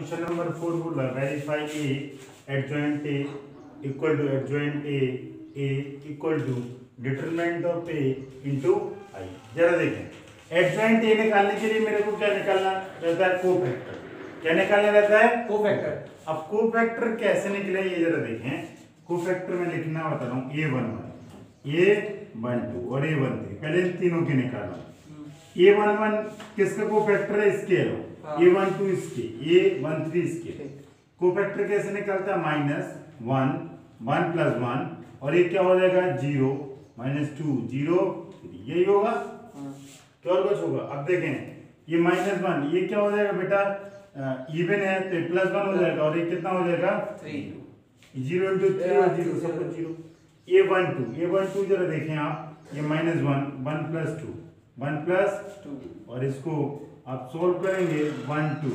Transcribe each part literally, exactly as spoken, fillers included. Question number four बोला verify A adjoint A equal to adjoint A A equal to determinant of A into I. जरा देखें, adjoint A निकालने के लिए मेरे को क्या निकालना रहता है? कोफैक्टर। क्या निकालना रहता है? कोफैक्टर। अब कोफैक्टर कैसे निकले ये जरा देखें। कोफैक्टर में लिखना बता रहा हूँ, A one one A one two और ए वन थ्री, पहले तीनों के निकालना। ए वन वन किसका कोफैक्टर है? स्केल हो। A one two scale, A one three scale. Cofactor कैसे निकलता है? Minus one one plus one और ये क्या हो जाएगा? जीरो माइनस टू जीरो, यही होगा। क्या और कुछ होगा? अब देखें, ये माइनस वन ये क्या हो जाएगा बेटा? इवन है तो प्लस वन हो जाएगा और ये कितना हो जाएगा? थ्री। जीरो इंटू थ्री और जीरो सब कुछ जीरो। A one two A one two जरा देखें आप, ये minus one one plus two one plus two और इसको आप सोल्व करेंगे one two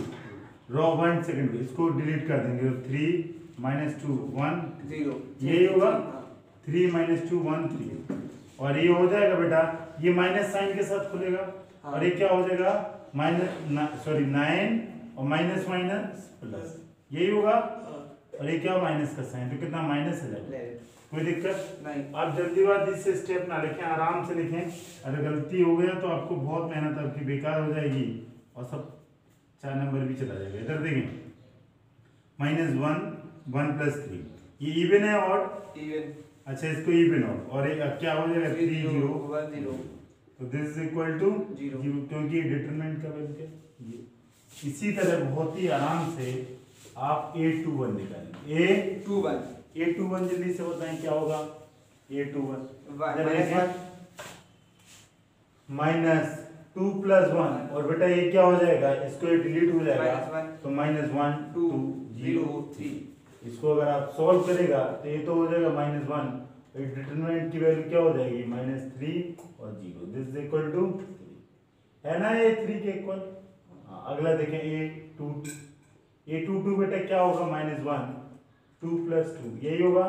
row one second, इसको डिलीट कर देंगे। Three minus two one zero, यही होगा। Three minus two one three और ये हो जाएगा बेटा, ये माइनस साइन के साथ खुलेगा और ये क्या हो जाएगा? माइनस सॉरी नाइन और माइनस माइनस प्लस, यही होगा। और ये क्या माइनस का साइन तो कितना माइनस हो जाएगा? कोई दिक्कत नहीं। आप जल्दीबाजी से स्टेप ना लिखें, आराम से लिखें। अगर गलती हो गया तो आपको बहुत मेहनत आपकी बेकार हो जाएगी और सब चार नंबर भी चला जाएगा। इधर देखें, minus one one plus three, ये इवन है और इवन, अच्छा इसको इवन और, और एक क्या हो जाएगा? थ्री जीरो, तो this is equal to zero क्योंकि डिटरमिनेंट का वैल्यू क्या। इसी तरह बहुत ही आराम से आप ए टू वन निकालें। A two one A two one जल्दी से बताएं क्या होगा? A two one minus two plus one और बेटा ये क्या हो जाएगा? इसको ये डिलीट हो जाएगा तो minus one two zero three. इसको अगर आप सॉल्व करेगा तो ये तो हो जाएगा माइनस वन, डिटरमिनेंट की वैल्यू क्या हो जाएगी? माइनस थ्री और zero, this is equal to three, है ना? ये थ्री के इक्वल। अगला देखें A two two A two two बेटा क्या होगा? Minus one two plus two, यही होगा।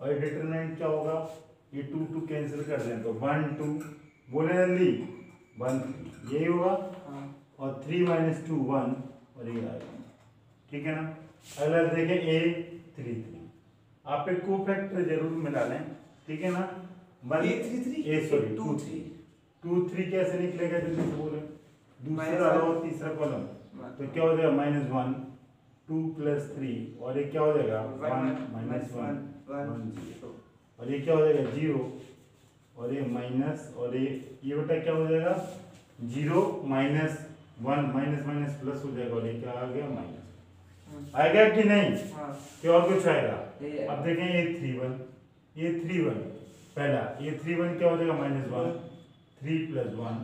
और डिटरमिनेंट क्या होगा? ये टू टू कैंसिल कर दें तो वन टू बोले जल्दी वन थ्री, यही होगा। और थ्री माइनस टू वन और ये आएगा, ठीक है ना। अगला देखें ए थ्री थ्री, आप एक कोफैक्टर जरूर मिला लें, ठीक है ना। One A three three A sorry two three two three कैसे निकलेगा जल्दी से बोले? दूसरा रो तीसरा कॉलम तो क्या हो जाएगा? Minus one two plus three और ये क्या हो जाएगा? One minus one one zero और ये क्या हो जाएगा? जीरो और ये माइनस और ये ये बेटा क्या हो जाएगा? Zero minus one minus minus plus हो जाएगा और ये क्या आ गया? माइनस आएगा कि नहीं? क्या और कुछ आएगा? अब देखें ये थ्री वन ये थ्री वन पहला ये थ्री वन क्या हो जाएगा? Minus one three plus one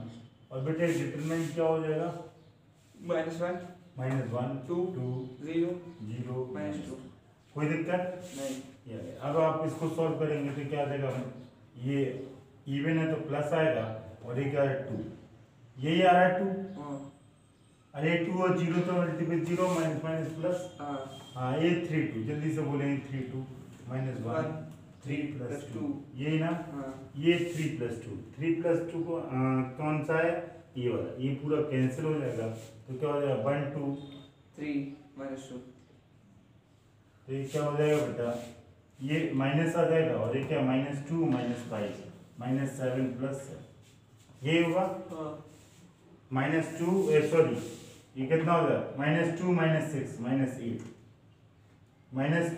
और बेटे डिटरमिनेंट क्या हो जाएगा? Minus one minus one two two zero zero minus two, कोई दिक्कत नहीं। अब आप इसको सॉल्व करेंगे तो क्या देगा? ये इवन है तो प्लस आएगा और एक आया टू, यही आ रहा है टू। अरे टू और जीरो तो multiple zero minus minus plus, हाँ ये थ्री टू जल्दी से बोलेंगे three two minus one three plus two, यही ना। ये three plus two three plus two को कौन सा है? ये वाला, ये पूरा कैंसिल हो जाएगा तो क्या हो जाएगा? One two three minus two, तो ये क्या हो जाएगा बेटा? ये माइनस आ जाएगा और ये क्या? Minus two minus five minus seven plus seven, यही होगा। माइनस टू सॉरी ये कितना हो जाएगा? Minus two minus six minus eight minus,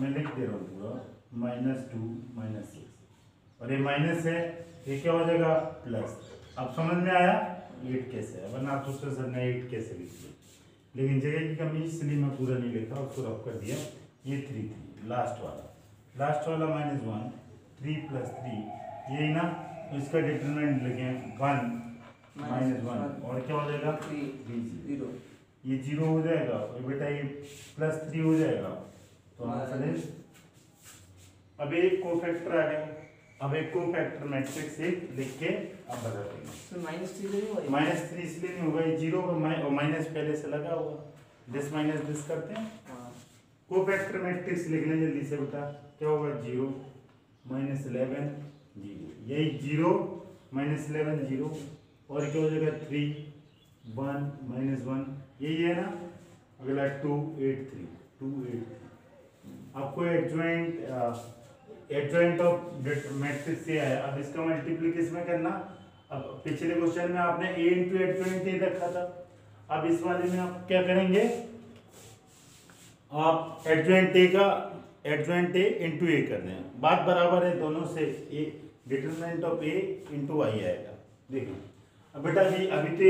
मैं लिख दे रहा हूँ पूरा, माइनस टू माइनस सिक्स और ये माइनस है, ये क्या हो जाएगा? प्लस। अब समझ में आया एट कैसे है, वरना आप सोचते सर मैं एट कैसे लिख दिया, लेकिन जगह की कमी इसलिए मैं पूरा नहीं लिखा, उसको रफ कर दिया। ये थ्री थ्री लास्ट वाला लास्ट वाला minus one three plus three, यही ना। इसका डिटरमिनेंट लिखें वन माइनस वन और क्या हो जाएगा? थ्री जीरो, ये जीरो हो जाएगा और बेटा ये प्लस थ्री हो जाएगा तो हमारा। अब एक कोफैक्टर आ गया, अब एक कोफैक्टर मैट्रिक्स एक लिख के आप बता देंगे। माइनस थ्री नहीं, माइनस थ्री इसलिए नहीं होगा, ये जीरो और माइनस पहले से लगा होगा, दिस माइनस दिस करते हैं। कोफैक्टर मैट्रिक्स लिखने जल्दी से बेटा, क्या होगा? जीरो माइनस इलेवन जीरो, यही जीरो माइनस इलेवन जीरो और क्या हो जाएगा? थ्री वन माइनस वन, यही है ना। अगला two eight three two eight three. आपको एडजॉइंट एडजॉइंट ऑफ मैट्रिक्स ये है। अब इसका मल्टीप्लिकेशन करना, अब पिछले क्वेश्चन में आपने ए इंटू एडजॉइंट ए रखा था, अब इस वाले में आप क्या करेंगे, आप एडजॉइंट ए का एडजॉइंट ए इंटू ए कर दें, बात बराबर है दोनों से, A determinant of A into I आएगा। देखो अब बेटा जी अभी तो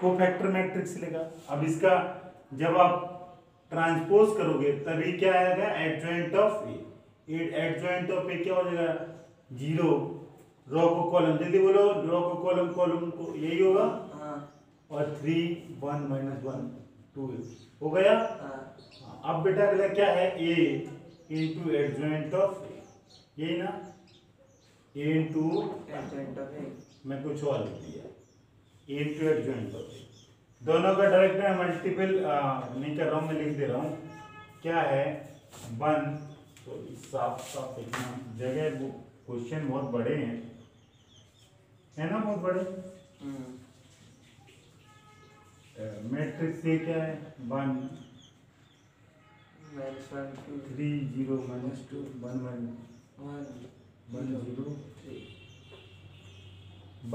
को फैक्टर मैट्रिक्स लेगा, अब इसका जब आप ट्रांसपोज करोगे तभी क्या आएगा, adjoint of A, adjoint of A क्या हो जाएगा जीरो, रो को कॉलम, जल्दी बोलो रो को कॉलम, कॉलम को यही होगा हाँ। और three one minus one two हो गया हाँ। अब बेटा अगला क्या है, A into adjoint of A, यही ना A into adjoint of A, मैं कुछ और लिख दिया इंटू एडजॉइंट ऑफ ए, दोनों का डायरेक्ट में मल्टीपल नहीं कर रहा हूँ मैं, लिख दे रहा हूँ क्या है वन, तो साफ साफ देखना जगह, वो क्वेश्चन बहुत बड़े हैं है ना, बहुत बड़े मैट्रिक्स से क्या है one three zero minus two one minus one zero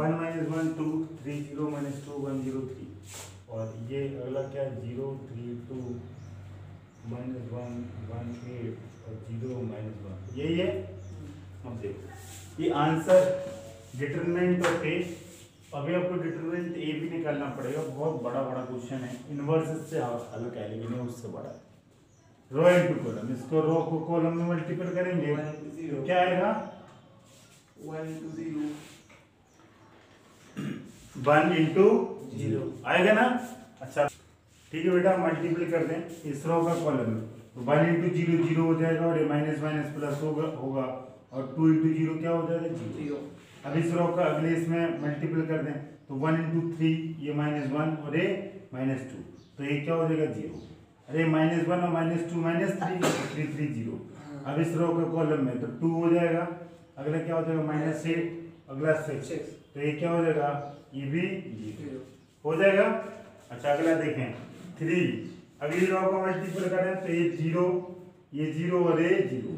one minus one two three zero minus two one zero three, और ये अगला क्या है zero three two minus one one eight और जीरो माइनस वन, यही है। अब देखो ये आंसर डिटरमिनेंट ऑफ ए, अभी आपको डिटरमिनेंट ए भी निकालना पड़ेगा, बहुत बड़ा बड़ा क्वेश्चन है, इनवर्स से अलग है लेकिन उससे बड़ा है। रो इंटू कॉलम, इसको रो को कॉलम में मल्टीपल करेंगे तो क्या आएगा one into zero one into zero आएगा ना। अच्छा ठीक है बेटा, मल्टीप्लाई कर दें इस रो का column, one into zero zero हो जाएगा और माइनस माइनस प्लस होगा होगा और टू इंटू जीरो क्या हो जाएगा जीरो। अब इस रो का अगले इसमें मल्टीप्लाई कर दें तो वन इंटू थ्री ये माइनस वन और ए माइनस टू, तो ये क्या हो जाएगा जीरो, अरे माइनस वन और minus two minus three three three zero. अब इस रो का कॉलम में तो टू हो जाएगा, अगला क्या हो जाएगा माइनस एट, अगला सिक्स, तो ये क्या हो जाएगा ये भी जीरो हो जाएगा। अच्छा अगला देखें थ्री, अगली रो का मल्टीप्लाई करें तो ये जीरो ये जीरो और ये जीरो,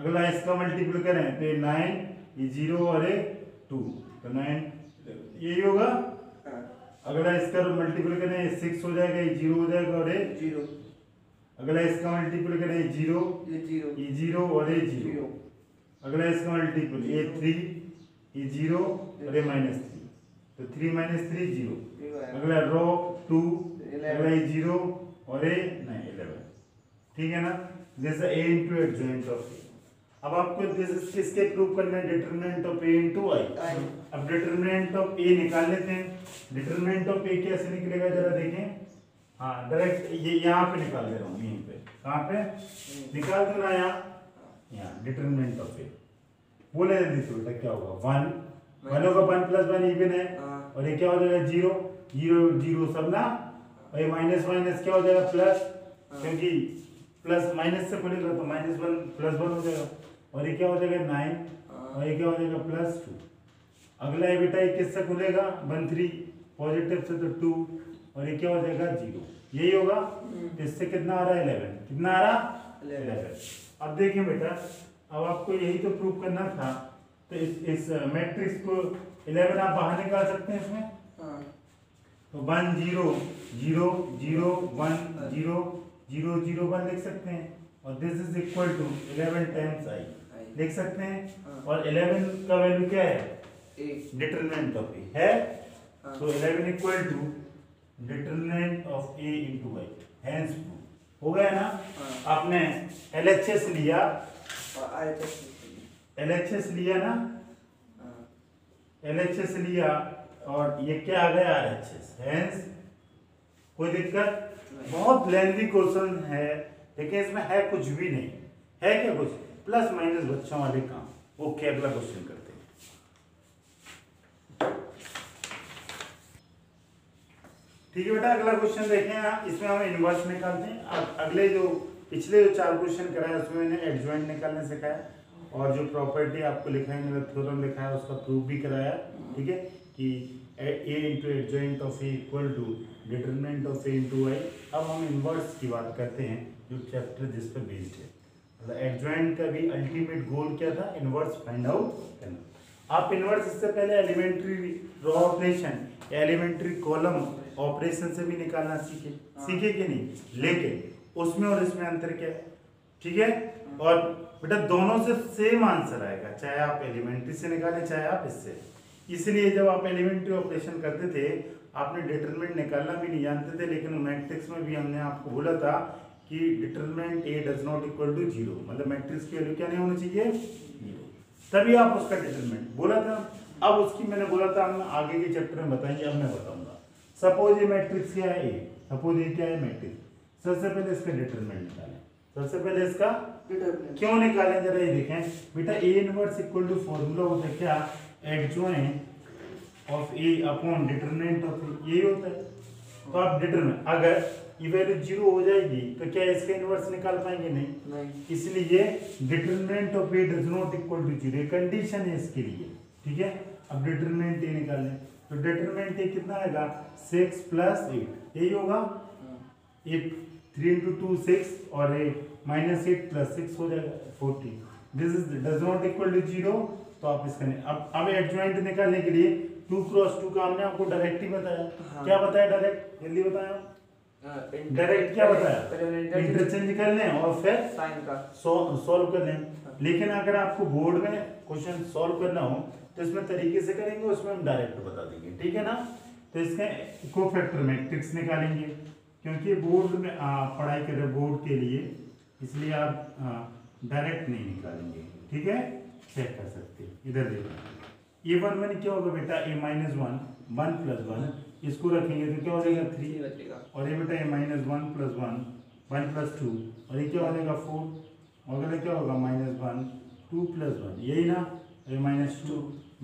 अगला इसका मल्टीप्लाई करें तो ये नाइन ये जीरो और ये टू तो नाइन यही होगा। अगला इसका मल्टीप्लाई करें ये सिक्स हो जाएगा ये जीरो हो जाएगा और ये जीरो, अगला इसका मल्टीप्लाई करें ये जीरो ये जीरो ये जीरो और ये जीरो, अगला इसका मल्टीपल ये थ्री ये जीरो और ये माइनस थ्री तो थ्री माइनस थ्री जीरो, अगला रो टू अगला ये जीरो और ए नाइन इलेवन, ठीक है ना। जैसे A into adjoint of A, अब आपको किसके प्रूव करना है, determinant of A into I. अब डिटरमिनेंट ऑफ ए निकाल लेते हैं, डिटरमिनेंट ऑफ ए कैसे निकलेगा जरा देखें, हाँ डायरेक्ट ये यहाँ पे निकाल दे रहा हूँ, यहीं पे कहाँ पे निकाल दो ना यहाँ यहाँ डिटरमिनेंट ऑफ ए बोले बेटा क्या होगा वन वनों का वन प्लस वन इवन है और ये क्या हो जाएगा जीरो जीरो जीरो सब ना, और ये माइनस माइनस क्या हो जाएगा प्लस, क्योंकि प्लस माइनस से पड़ेगा तो माइनस वन प्लस वन हो जाएगा, और ये क्या हो जाएगा नाइन और ये क्या हो जाएगा प्लस टू। अगला ये बेटा ये किससे खुलेगा वन थ्री पॉजिटिव से तो टू और ये क्या हो जाएगा जीरो, यही होगा। इससे कितना आ रहा है इलेवन, कितना आ रहा इलेवन। अब देखें बेटा अब आपको यही तो प्रूव करना था, तो इस इस मैट्रिक्स को इलेवन आप बाहर निकाल सकते हैं इसमें हाँ। तो one zero zero zero one zero zero zero one लिख सकते हैं और this is equal to eleven times I लिख सकते हैं हाँ। और इलेवन का वैल्यू क्या है डिटरमिनेंट ऑफ ए है हाँ। तो eleven equal to determinant of A into I, hence हो गया ना हाँ। आपने एल एच एस लिया और I H S L H S लिया ना, एल एच एस लिया और ये क्या आ गया आर एच एस, हैंस कोई दिक्कत। बहुत लेंथी क्वेश्चन है लेकिन इसमें है कुछ भी नहीं, है क्या कुछ प्लस माइनस बच्चों वाले काम। ओके अगला क्वेश्चन करते हैं, ठीक है बेटा अगला क्वेश्चन देखें, इसमें हम इनवर्स निकालते हैं। अब अगले जो पिछले जो चार क्वेश्चन कराया उसमें मैंने एडजॉइंट निकालने सिखाया और जो प्रॉपर्टी आपको लिखाएंगे थ्योरम लिखा है उसका प्रूफ भी कराया, ठीक है कि a into adjoint of A equal to determinant of A into I. अब हम इन्वर्स की बात करते हैं जो चैप्टर जिस पर बेस्ड है। मतलब एडजॉइंट का भी अल्टीमेट गोल क्या था, इन्वर्स फाइंड आउट करना। आप इन्वर्स इससे पहले elementary row operation, elementary column operation से भी निकालना सीखे सीखे कि नहीं, लेकिन उसमें और इसमें अंतर क्या है, ठीक है। और बेटा दोनों से सेम आंसर आएगा, चाहे आप एलिमेंट्री से निकालें चाहे आप इससे। इसलिए जब आप एलिमेंट्री ऑपरेशन करते थे आपने डिटरमिनेंट निकालना भी नहीं जानते थे, लेकिन मैट्रिक्स में भी हमने आपको बोला था कि determinant A does not equal to zero, मतलब मैट्रिक्स की वैल्यू क्या नहीं होनी चाहिए, तभी आप उसका डिटरमिनेंट बोला था। अब उसकी मैंने बोला था हम आगे के चैप्टर में बताएंगे, अब मैं बताऊंगा। सपोज ये मैट्रिक्स क्या है, ए, सपोज ये क्या है मैट्रिक्स, सबसे पहले इसका डिटरमिनेंट निकालें। सबसे पहले इसका क्यों निकालें जरा ये देखें। बेटा A inverse equal to formula होता है क्या, adjoint of A upon determinant of A, यही होता है। तो आप डिटरमिनेंट अगर ये वैल्यू जीरो हो जाएगी तो क्या इसका इनवर्स निकाल पाएंगे, नहीं, नहीं। इसलिए determinant of A does not equal to zero condition है इसके लिए, ठीक है। अब डिटरमिनेंट ए निकालें तो डिटरमिनेंट ए कितना आएगा, सिक्स प्लस एट, यही होगा, eight three into two six और eight minus eight plus six हो जाएगा forty. This is does not equal to zero, तो आप इसका नहीं। अब अब एडजॉइंट निकालने के लिए टू क्रॉस टू का हमने आपको डायरेक्ट ही बताया, हाँ। क्या बताया डायरेक्ट, जल्दी बताया डायरेक्ट क्या बताया, इंटरचेंज कर लें और फिर साइन का सॉल्व कर लें। लेकिन अगर आपको बोर्ड में क्वेश्चन सॉल्व करना हो तो इसमें तरीके से करेंगे, उसमें हम डायरेक्ट बता देंगे, ठीक है ना। तो इसके कोफैक्टर मैट्रिक्स निकालेंगे, क्योंकि बोर्ड में पढ़ाई कर रहे बोर्ड के लिए, इसलिए आप डायरेक्ट नहीं निकालेंगे, ठीक है। चेक कर सकते हैं, इधर देखो ए वन वन क्या होगा बेटा, A minus one one plus one, इसको रखेंगे तो क्या हो जाएगा थ्री, और ये बेटा A minus one plus one one plus two, और ये क्या हो जाएगा फोर, और अगला क्या होगा minus one two plus one, यही ना, ए माइनस टू,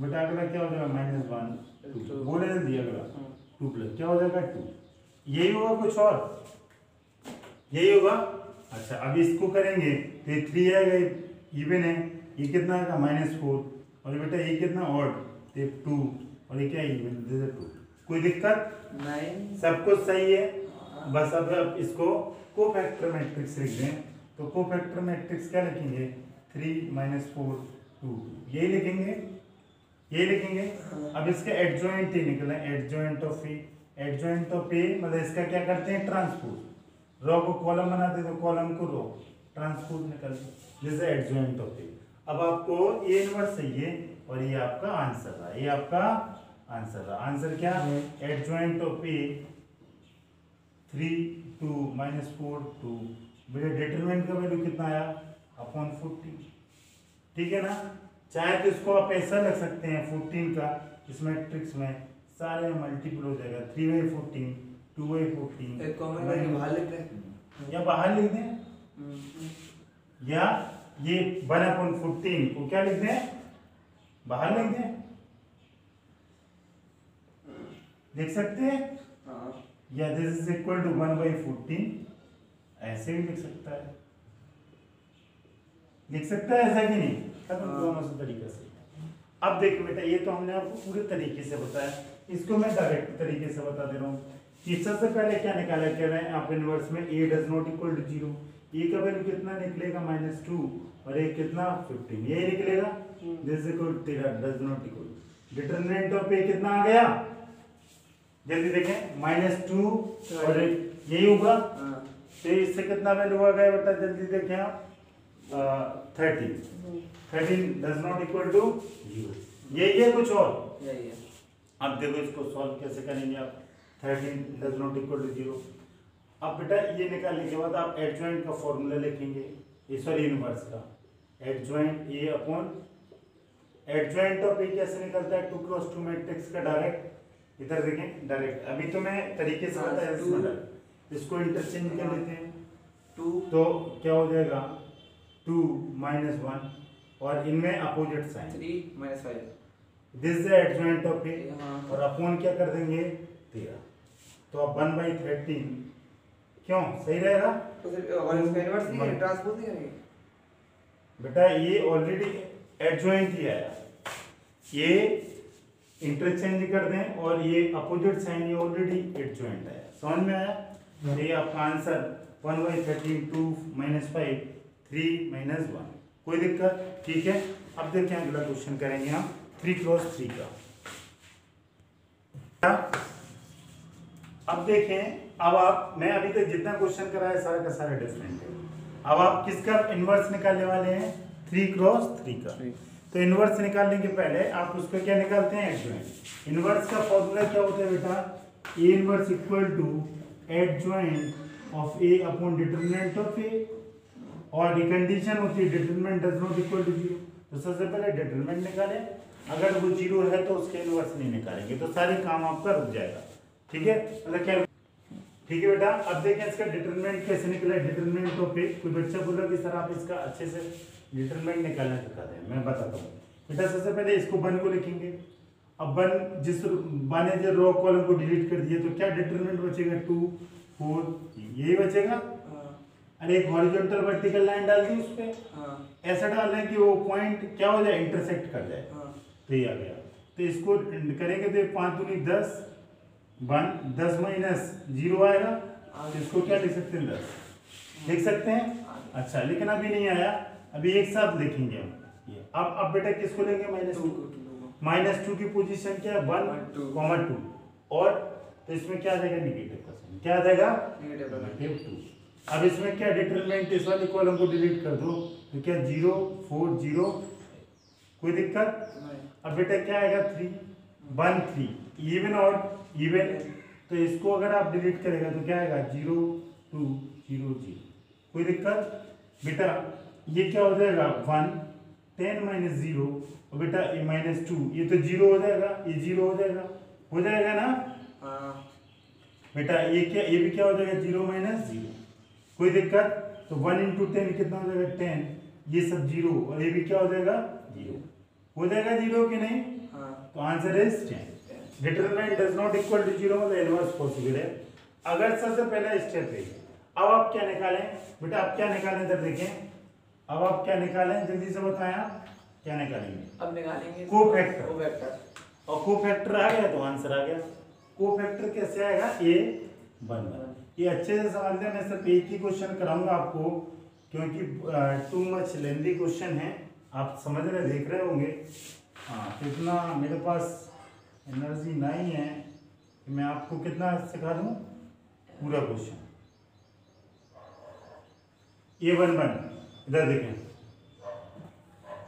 बेटा अगला क्या हो जाएगा माइनस वन टू, बोले जल्दी, अगला टू प्लस क्या हो जाएगा टू, यही होगा कुछ और, यही होगा। अच्छा अब इसको करेंगे तो ये थ्री आएगा, इवन है, ये कितना आएगा माइनस फोर, और बेटा ये कितना ऑड, तो टू, और ये क्या इवन, दे टू। कोई दिक्कत नहीं, सब कुछ सही है, बस अब अब इसको कोफैक्टर मैट्रिक्स लिख दें। तो कोफैक्टर मैट्रिक्स क्या लिखेंगे, थ्री माइनस फोर टू, यही लिखेंगे, ये लिखेंगे। अब इसका एडजॉइंट ही निकला, adjoint of A, adjoint of A मतलब इसका क्या करते हैं ट्रांसपोज, रो को कॉलम बनाते तो कॉलम को रो ट्रांसपोज निकलते, जैसे एडजॉइंट ऑफ ए। अब आपको ए इनवर्स चाहिए और ये आपका आंसर है, ये आपका आंसर है। आंसर क्या है, adjoint of A three two minus four two, बेटा डिटरमिनेंट का वैल्यू कितना आया, अपॉन फोर्टीन, ठीक है ना। चाहे तो इसको आप ऐसा रख सकते हैं, फोर्टीन का इस मैट्रिक्स में सारे मल्टीपल हो जाएगा, three by fourteen two by fourteen, एक कॉमन वैल्यू बाहर लिख दें या बाहर लिख दें, या ये वन अपॉन फोर्टीन को क्या लिख दें, बाहर लिख दें, लिख सकते हैं, या this is equal to one by fourteen, ऐसे भी लिख सकता है, लिख सकता है ऐसा कि नहीं, दोनों से तरीके से। अब देखो बेटा ये तो हमने आपको पूरे तरीके से बताया, इसको मैं डायरेक्ट तरीके से बता दे रहा हूँ। सबसे पहले क्या निकाला कह रहे हैं आप इनवर्स में, A does not equal to zero, A का वैल्यू कितना निकलेगा माइनस टू, और ए कितना फिफ्टीन, यही निकलेगा, दिस इक्वल टू तेरा does not equal, determinant of A कितना आ गया, जल्दी देखें माइनस टू, और यही होगा, तो इससे कितना वैल्यू आ गया बेटा, जल्दी देखें आप thirteen, thirteen does not equal to zero, यही है कुछ और। अब देखो इसको सॉल्व कैसे करेंगे आप, thirteen does not equal to zero. अब बेटा ये निकालने के बाद आप एडजॉइंट का फॉर्मूला लिखेंगे, ये सॉरी इनवर्स का, adjoint A upon, adjoint of A कैसे निकलता है, टू क्रॉस टू मैट्रिक्स का डायरेक्ट, इधर देखें डायरेक्ट, अभी तो मैं तरीके से बताया, इसको इंटरचेंज कर लेते हैं, टू तो क्या हो जाएगा टू माइनस वन, और इनमें opposite sign three minus five, this is adjoint of A, और अपॉन क्या कर देंगे तेरह, तो अब वन बाई थर्टीन, क्यों सही रहेगा, ट्रांसपोज नहीं बेटा, ये ऑलरेडी एडजॉइंट ही आया, ये इंटरचेंज कर दें और ये अपोजिट साइन ये ऑलरेडी एट ज्वाइंट आया। समझ में आया? ये आपका answer one by thirteen two minus five three minus one. कोई दिक्कत? ठीक है। अब देखिए अगला क्वेश्चन करेंगे हम थ्री क्रॉस थ्री का। अब देखें, अब आप मैं अभी तक जितना क्वेश्चन कराया सारा का सारा डिफरेंट है। अब आप किसका इन्वर्स निकालने वाले हैं? थ्री क्रॉस थ्री का। तो इन्वर्स निकालने के पहले आप उसको क्या निकालते हैं? एडजॉइंट। इन्वर्स का फॉर्मूला क्या होता है बेटा? A inverse equal to adjoint of A upon determinant of A. और कंडीशन होती है determinant does not equal to zero. तो सबसे पहले डिटरमिनेंट निकालें, अगर वो जीरो है तो उसके इन्वर्स नहीं निकालेंगे तो सारे काम आपका रुक जाएगा। ठीक है, मतलब क्या? ठीक है बेटा, अब देखें इसका डिटरमिनेंट कैसे निकला। डिटरमिनेंट ऑफ ए, कोई बच्चा बोला कि सर आप इसका अच्छे से डिटरमिनेंट निकालना सिखा दें। मैं बताता हूँ बेटा, सबसे पहले इसको वन को लिखेंगे। अब वन जिस वन है जो रो कॉलम को डिलीट कर दिया तो क्या डिटरमिनेंट बचेगा? टू फोर यही बचेगा। अरे एक हॉरिजॉन्टल वर्टिकल लाइन डाल दी उस पर, ऐसा डालना है कि वो पॉइंट क्या हो जाए? इंटरसेक्ट कर जाए। तो ये आ गया। तो इसको करेंगे तो पाँच दूनी दस, वन दस माइनस जीरो आएगा। तो इसको क्या लिख सकते हैं? दस लिख सकते हैं। अच्छा, लेकिन अभी नहीं आया, अभी एक साथ लिखेंगे हम। अब अब बेटा किसको लेंगे? Minus two. माइनस टू की पोजीशन क्या है? One comma two. और तो इसमें क्या आ जाएगा? निगेटिव का साइन। क्या आ जाएगा? Negative two. अब इसमें क्या डिटरमिनेंट? इस वाले कॉलम को डिलीट कर दो तो क्या जीरो फोर जीरो? कोई दिक्कत? अब बेटा क्या आएगा? थ्री वन थ्री इवन और इवन। तो इसको अगर आप डिलीट करेगा तो क्या आएगा? Zero two zero zero. कोई दिक्कत? बेटा ये क्या हो जाएगा? वन टेन माइनस जीरो और बेटा ये माइनस टू, ये तो जीरो हो जाएगा, ये जीरो हो जाएगा, हो जाएगा ना। हाँ बेटा ये क्या, ये भी क्या हो जाएगा? Zero minus zero. कोई दिक्कत? तो वन इंटू टेन कितना हो जाएगा? टेन। ये सब जीरो और ये भी क्या हो जाएगा? जीरो हो जाएगा। जीरो कि नहीं? हाँ। तो answer is ten. Determinant does not equal to zero मतलब इन्वर्स पॉसिबल है। अगर सबसे पहला स्टेप है, अब आप क्या निकालें बेटा? आप क्या निकालें जब देखें, अब आप क्या निकालें? जल्दी से बताएं क्या निकालेंगे? अब निकालेंगे कोफैक्टर। कोफैक्टर और कोफैक्टर आ गया तो आंसर आ गया। कोफैक्टर कैसे आएगा? A one one. ये अच्छे से समझ लें, मैं सिर्फ एक ही क्वेश्चन कराऊंगा आपको क्योंकि टू मच लेंथी क्वेश्चन है, आप समझ रहे देख रहे होंगे। हाँ, कितना मेरे पास एनर्जी नहीं है कि मैं आपको कितना सिखा दूं पूरा क्वेश्चन। ए वन वन इधर देखें,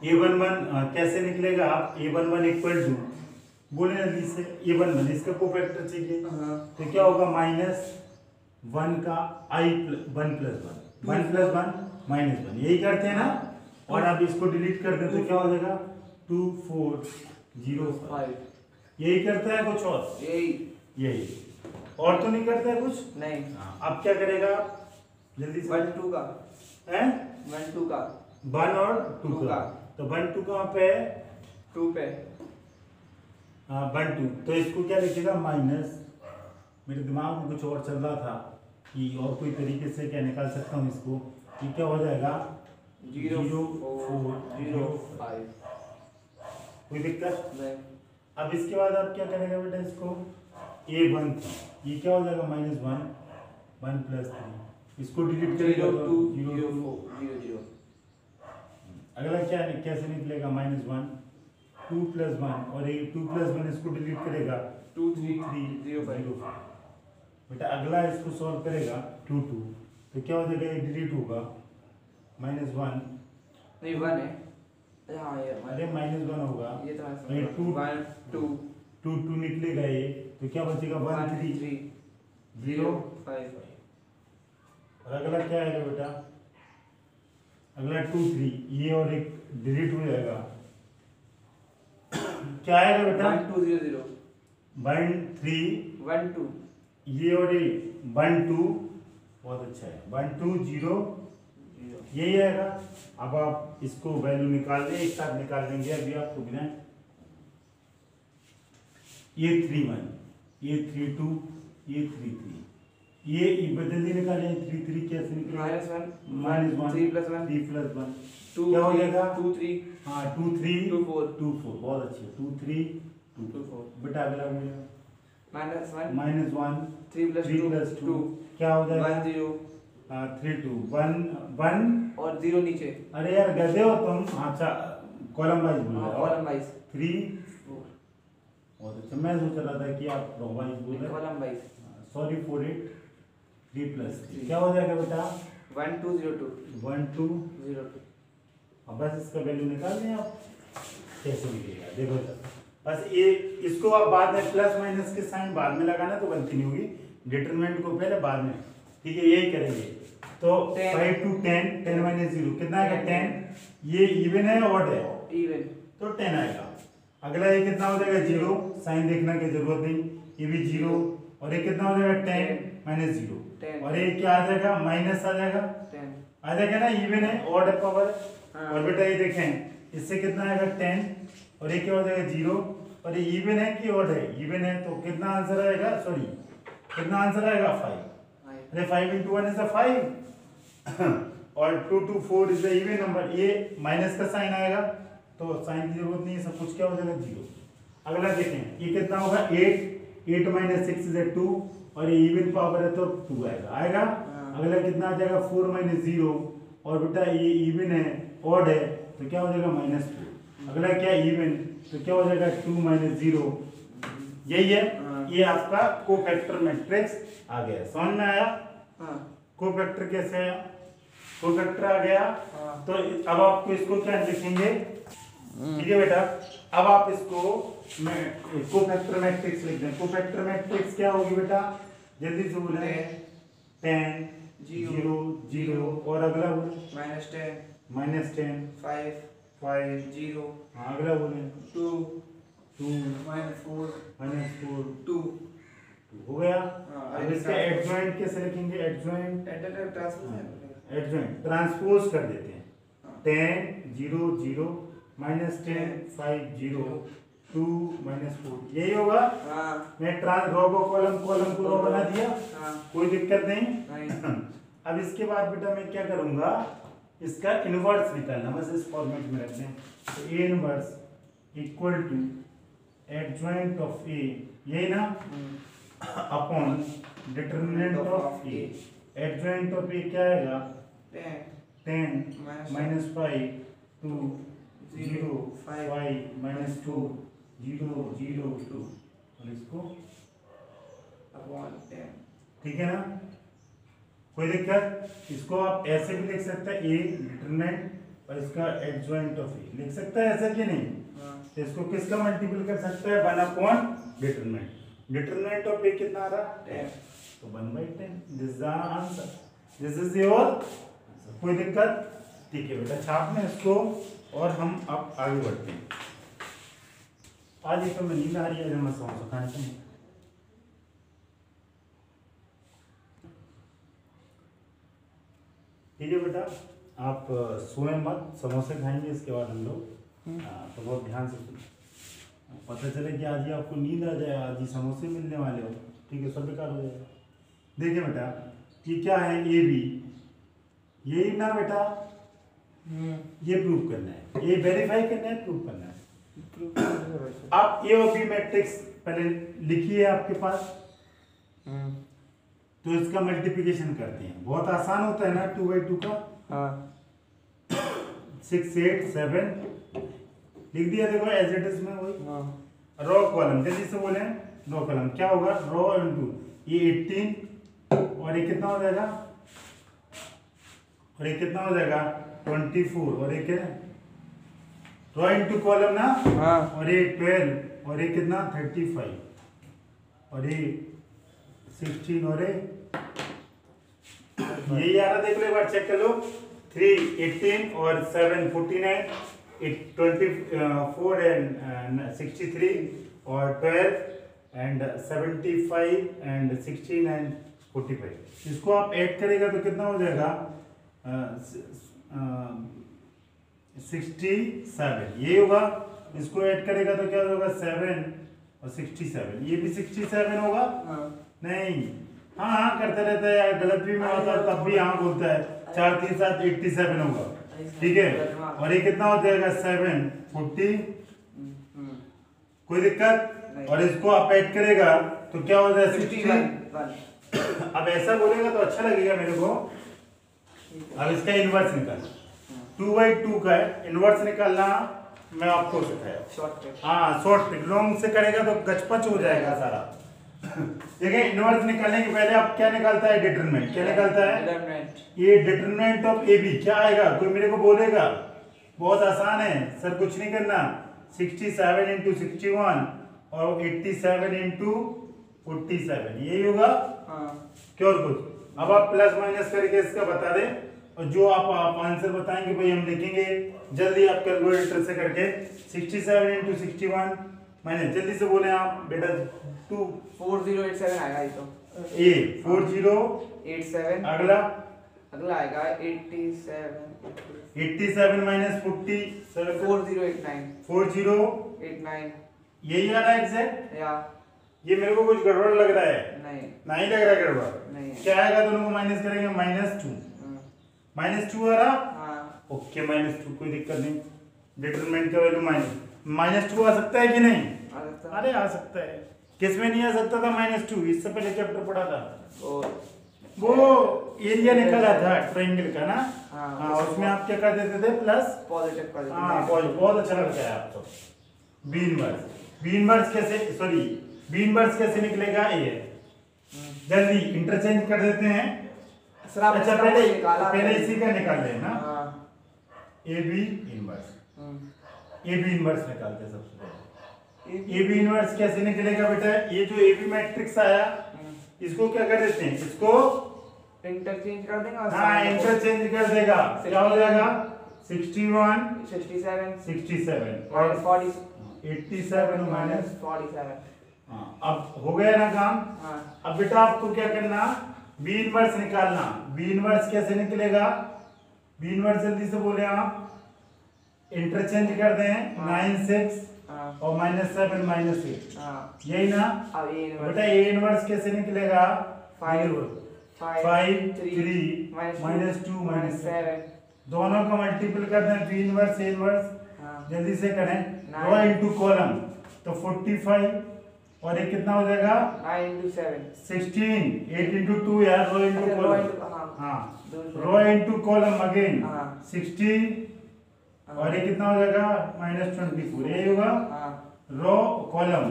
ए वन वन कैसे निकलेगा? आप A one one equal to बोले जल्दी से ए वन वन, इसका कोफैक्टर चाहिए तो क्या होगा? माइनस वन का I plus one plus one, one plus one minus one, यही करते हैं ना। और आप इसको डिलीट कर दें तो क्या हो जाएगा? Two four zero five. यही करता है कुछ और? यही यही और तो नहीं करता है कुछ? नहीं। अब क्या करेगा जल्दी से? वन टू का है, वन टू का, वन और टू का। तो वन टू कहाँ पे? टू पे। हाँ वन टू। तो इसको क्या लिखेगा? माइनस, मेरे दिमाग में कुछ और चल रहा था कि और कोई तरीके से क्या निकाल सकता हूँ इसको, कि क्या हो जाएगा? Zero four zero five. कोई दिक्कत नहीं। अब इसके बाद आप क्या करेंगे बेटा? इसको ए वन थ्री, ये क्या हो जाएगा? Minus one one plus three, इसको डिलीट करेगा तो जीरो जीरो जीरो। अगला क्या कैसे निकलेगा? Minus one two plus one और ये टू प्लस वन, इसको डिलीट करेगा two three three zero five. बेटा अगला इसको सॉल्व करेगा टू टू, तो क्या हो जाएगा? ये डिलीट होगा माइनस वन, नहीं वन है। अरे माइनस वन होगा ये तो, वन टू टू टू निकलेगा ये, तो क्या बचेगा? One three three zero five. और अगला क्या आएगा बेटा? अगला टू थ्री, ये और एक डिलीट हो जाएगा। क्या आएगा बेटा? One two zero zero, one three one two, ये और ये वन टू। बहुत अच्छा है, वन टू जीरो यही आएगा। अब आप इसको वैल्यू निकाल दें, एक साथ निकाल देंगे अभी आपको बिना। ये थ्री वन, ये थ्री टू, ये थ्री थ्री, ये जल्दी निकालें। थ्री थ्री कैसे निकलेगा? Minus one minus one, three plus one three plus one, two क्या हो जाएगा? Two three. हाँ two three, two four two four. बहुत अच्छे, two three two two four बेटा अगला हो गया minus one minus one three plus two plus two क्या हो जाएगा one zero three two one one और जीरो नीचे। अरे यार गधे हो तुम। अच्छा कॉलम वाइज बोलो कॉलम वाइज थ्री फोर। बहुत अच्छा मैं सोच रहा था कि आप रो वाइज बोल रहे column wise sorry four eight three plus क्या हो जाएगा बेटा one two zero two one two zero two. अब बस इसका वैल्यू निकाल दें आप कैसे निकलेगा देखो सर बस ये इसको आप बाद में प्लस माइनस के साइन बाद में लगाना तो गलती नहीं होगी डिटरमिनेंट को पहले बाद में ठीक है यही करेंगे। तो five two ten ten minus zero कितना आएगा टेन ये इवन है ऑड है इवन तो टेन आएगा। अगला ये कितना हो जाएगा जीरो साइन देखना की जरूरत नहीं ये भी जीरो और ये कितना हो जाएगा टेन माइनस जीरो और ये क्या आ जाएगा माइनस आ जाएगा आ जाएगा ना इवन है ऑड है पावर और बेटा ये देखें इससे कितना आएगा टेन और ये क्या हो जाएगा जीरो और ये इवन है कि ऑड है इवन है तो कितना आंसर आएगा सॉरी कितना आंसर आएगा फाइव। अरे five into one is a five और two two four is a even number ये माइनस का साइन आएगा तो साइन की जरूरत नहीं है सब कुछ क्या हो जाएगा जीरो। अगला देखें ये कितना होगा eight eight minus six is a two और ये इवन पावर है तो टू आएगा आएगा। अगला कितना आ जाएगा फोर माइनस जीरो और बेटा ये इवन है ऑड है तो क्या हो जाएगा माइनस टू। अगला क्या इवन तो क्या हो जाएगा टू माइनस जीरो यही है ये आपका को फैक्टर मैट्रिक्स आ गया। समझ में आया को फैक्टर कैसे आया को फैक्टर आ गया तो अब आपको इसको क्या लिखेंगे ठीक है बेटा। अब आप इसको को फैक्टर मैट्रिक्स लिख दें को फैक्टर मैट्रिक्स क्या होगी बेटा जल्दी से बोले टेन जीरो जीरो और अगला minus ten minus ten five five zero अगला बोले two two minus four minus four two हो गया। अब इसका एडजॉइंट कैसे लिखेंगे एडजॉइंट एडजॉइंट ट्रांसपोज कर देते हैं ten zero zero minus ten five zero two minus four यही होगा। मैं ट्रांस रो को कॉलम कॉलम को रो बना दिया कोई दिक्कत नहीं। अब इसके बाद बेटा मैं क्या करूँगा इसका इनवर्स निकालना बस इस फॉर्मेट में रखते हैं तो A inverse equal to adjoint of A यही ना upon determinant of A adjoint of A क्या आएगा ten minus five two zero five minus two zero zero two और इसको अपॉन टेन ठीक है ना कोई दिक्कत। इसको आप ऐसे भी लिख सकते हैं ए डिटरमिनेंट और इसका एडजॉइंट ऑफ ए लिख सकता है ऐसा कि नहीं आ, तो इसको किसका मल्टीपल कर सकता है one upon determinant determinant of A कितना आ रहा टेन तो one by ten this is the answer this is your कोई दिक्कत ठीक है बेटा छाप में इसको और हम अब आगे बढ़ते हैं। आज एक तो मैं नींद आ रही है मैं समझ सकते हैं ठीक है बेटा आप सोए मत समोसे खाएंगे इसके बाद हम लोग तो बहुत ध्यान से सुनो पता चले कि आज ही आपको नींद आ जाए आज ही समोसे मिलने वाले हो ठीक है सब बेकार हो जाएगा। देखिए बेटा कि क्या है ए बी यही ना बेटा ये प्रूव करना है ये वेरीफाई करना है प्रूव करना है। आप ए और बी मैट्रिक्स पहले लिखिए आपके पास तो इसका मल्टीप्लिकेशन करते हैं बहुत आसान होता है ना टू बाई टू का हाँ सिक्स एट सेवन लिख दिया देखो एज इट इज में वही रो कॉलम जल्दी से बोले रो कॉलम क्या होगा रो इंटू ये एटीन और ये कितना हो जाएगा और ये कितना हो जाएगा ट्वेंटी फोर और ये क्या रो इंटू कॉलम ना हाँ और ये ट्वेल्व और ये कितना थर्टी फाइव और ये सिक्सटीन और ये यही आ रहा देख लो एक बार चेक कर लो थ्री एटीन और seven forty nine twenty four and sixty three और twelve and seventy five and sixteen and forty five इसको आप ऐड करेगा तो कितना हो जाएगा सिक्सटी सेवन ये होगा इसको ऐड करेगा तो क्या होगा सेवन और सिक्सटी सेवन ये भी सिक्सटी सेवन होगा नहीं हाँ हाँ करते रहता है यार गलत भी मैं होता तब भी हाँ बोलता है चार तीन सात एट्टी सेवन होगा ठीक है और ये कितना हो जाएगा सेवन फोर्टी कोई दिक्कत, और इसको आप ऐड करेगा तो क्या हो जाएगा सिक्सटी वन। अब ऐसा बोलेगा तो अच्छा लगेगा मेरे को। अब इसका इन्वर्स निकाल, टू बाई टू का इन्वर्स निकालना मैं आपको सिखाया। हाँ शॉर्ट ट्रिक, लॉन्ग से करेगा तो गचपच हो जाएगा सारा। देखिए इन्वर्स निकालने के पहले आप क्या निकालता है, डिटरमिनेंट। क्या निकालता है, ये डिटरमिनेंट ऑफ ए बी क्या आएगा। कोई मेरे को बोलेगा बहुत आसान है सर, कुछ नहीं करना, sixty seven into sixty one और eighty seven into forty seven यही होगा। हाँ। क्या और कुछ। अब आप प्लस माइनस करके इसका बता दें और जो आप, आप आंसर बताएंगे भाई हम लिखेंगे जल्दी आप कैलकुलेटर से करके। Sixty seven into sixty one minus, जल्दी से बोले आप बेटा, two four zero eight seven आएगा ये तो, A four zero eight seven. अगला अगला आएगा eighty seven eighty seven minus forty seven four zero eight nine four zero eight nine. यही आ रहा है एग्जैक्ट या ये मेरे को कुछ गड़बड़ लग रहा है? नहीं नहीं लग रहा है गड़बड़, नहीं क्या आएगा। दोनों को माइनस करेंगे, माइनस टू माइनस टू आ रहा। हां ओके माइनस टू कोई दिक्कत नहीं, डिटरमिनेंट का वैल्यू माइनस माइनस टू आ सकता है कि नहीं आ सकता। अरे आ सकता है, किसमें नहीं आ सकता था माइनस टू, इससे पहले चैप्टर पढ़ा था तो वो एरिया निकला था ट्रायंगल का ना। हाँ उसमें आप क्या कर देते थे, प्लस पॉजिटिव कर देते थे। हाँ बहुत अच्छा लगता है आपको। बी इनवर्स, बी इनवर्स कैसे, सॉरी बी इनवर्स कैसे निकलेगा ये जल्दी इंटरचेंज कर देते हैं सर आप। अच्छा पहले पहले इसी का निकाल लेना, A B inverse. A B inverse निकालते हैं सबसे पहले। ए बी इनवर्स कैसे निकलेगा बेटा, ये जो ए बी मैट्रिक्स आया इसको क्या कर देते हैं, इसको इंटरचेंज कर देंगे। हाँ इंटरचेंज कर देगा, क्या हो जाएगा sixty one sixty seven sixty seven और forty eighty seven minus forty seven. हाँ अब हो गया ना काम। हाँ अब बेटा आपको क्या करना, बी इनवर्स निकालना। बी इनवर्स कैसे निकलेगा, बी इनवर्स जल्दी से बोले आप, इंटरचेंज कर दें नाइन सिक्स और माइनस सेवन माइनस एट, यही ना। अब ए इनवर्स बेटा, ए इनवर्स कैसे निकलेगा, five five three minus two minus seven, दोनों का मल्टीपल करते हैं। बी इनवर्स ए इनवर्स जल्दी से करें, रो इनटू कॉलम तो फोर्टी फाइव और एक कितना हो जाएगा nine into seven sixteen, eight into two यार रो इनटू कॉलम। हाँ row into column again sixteen और ये कितना हो जाएगा माइनस ट्वेंटी फोर, यही होगा। Row column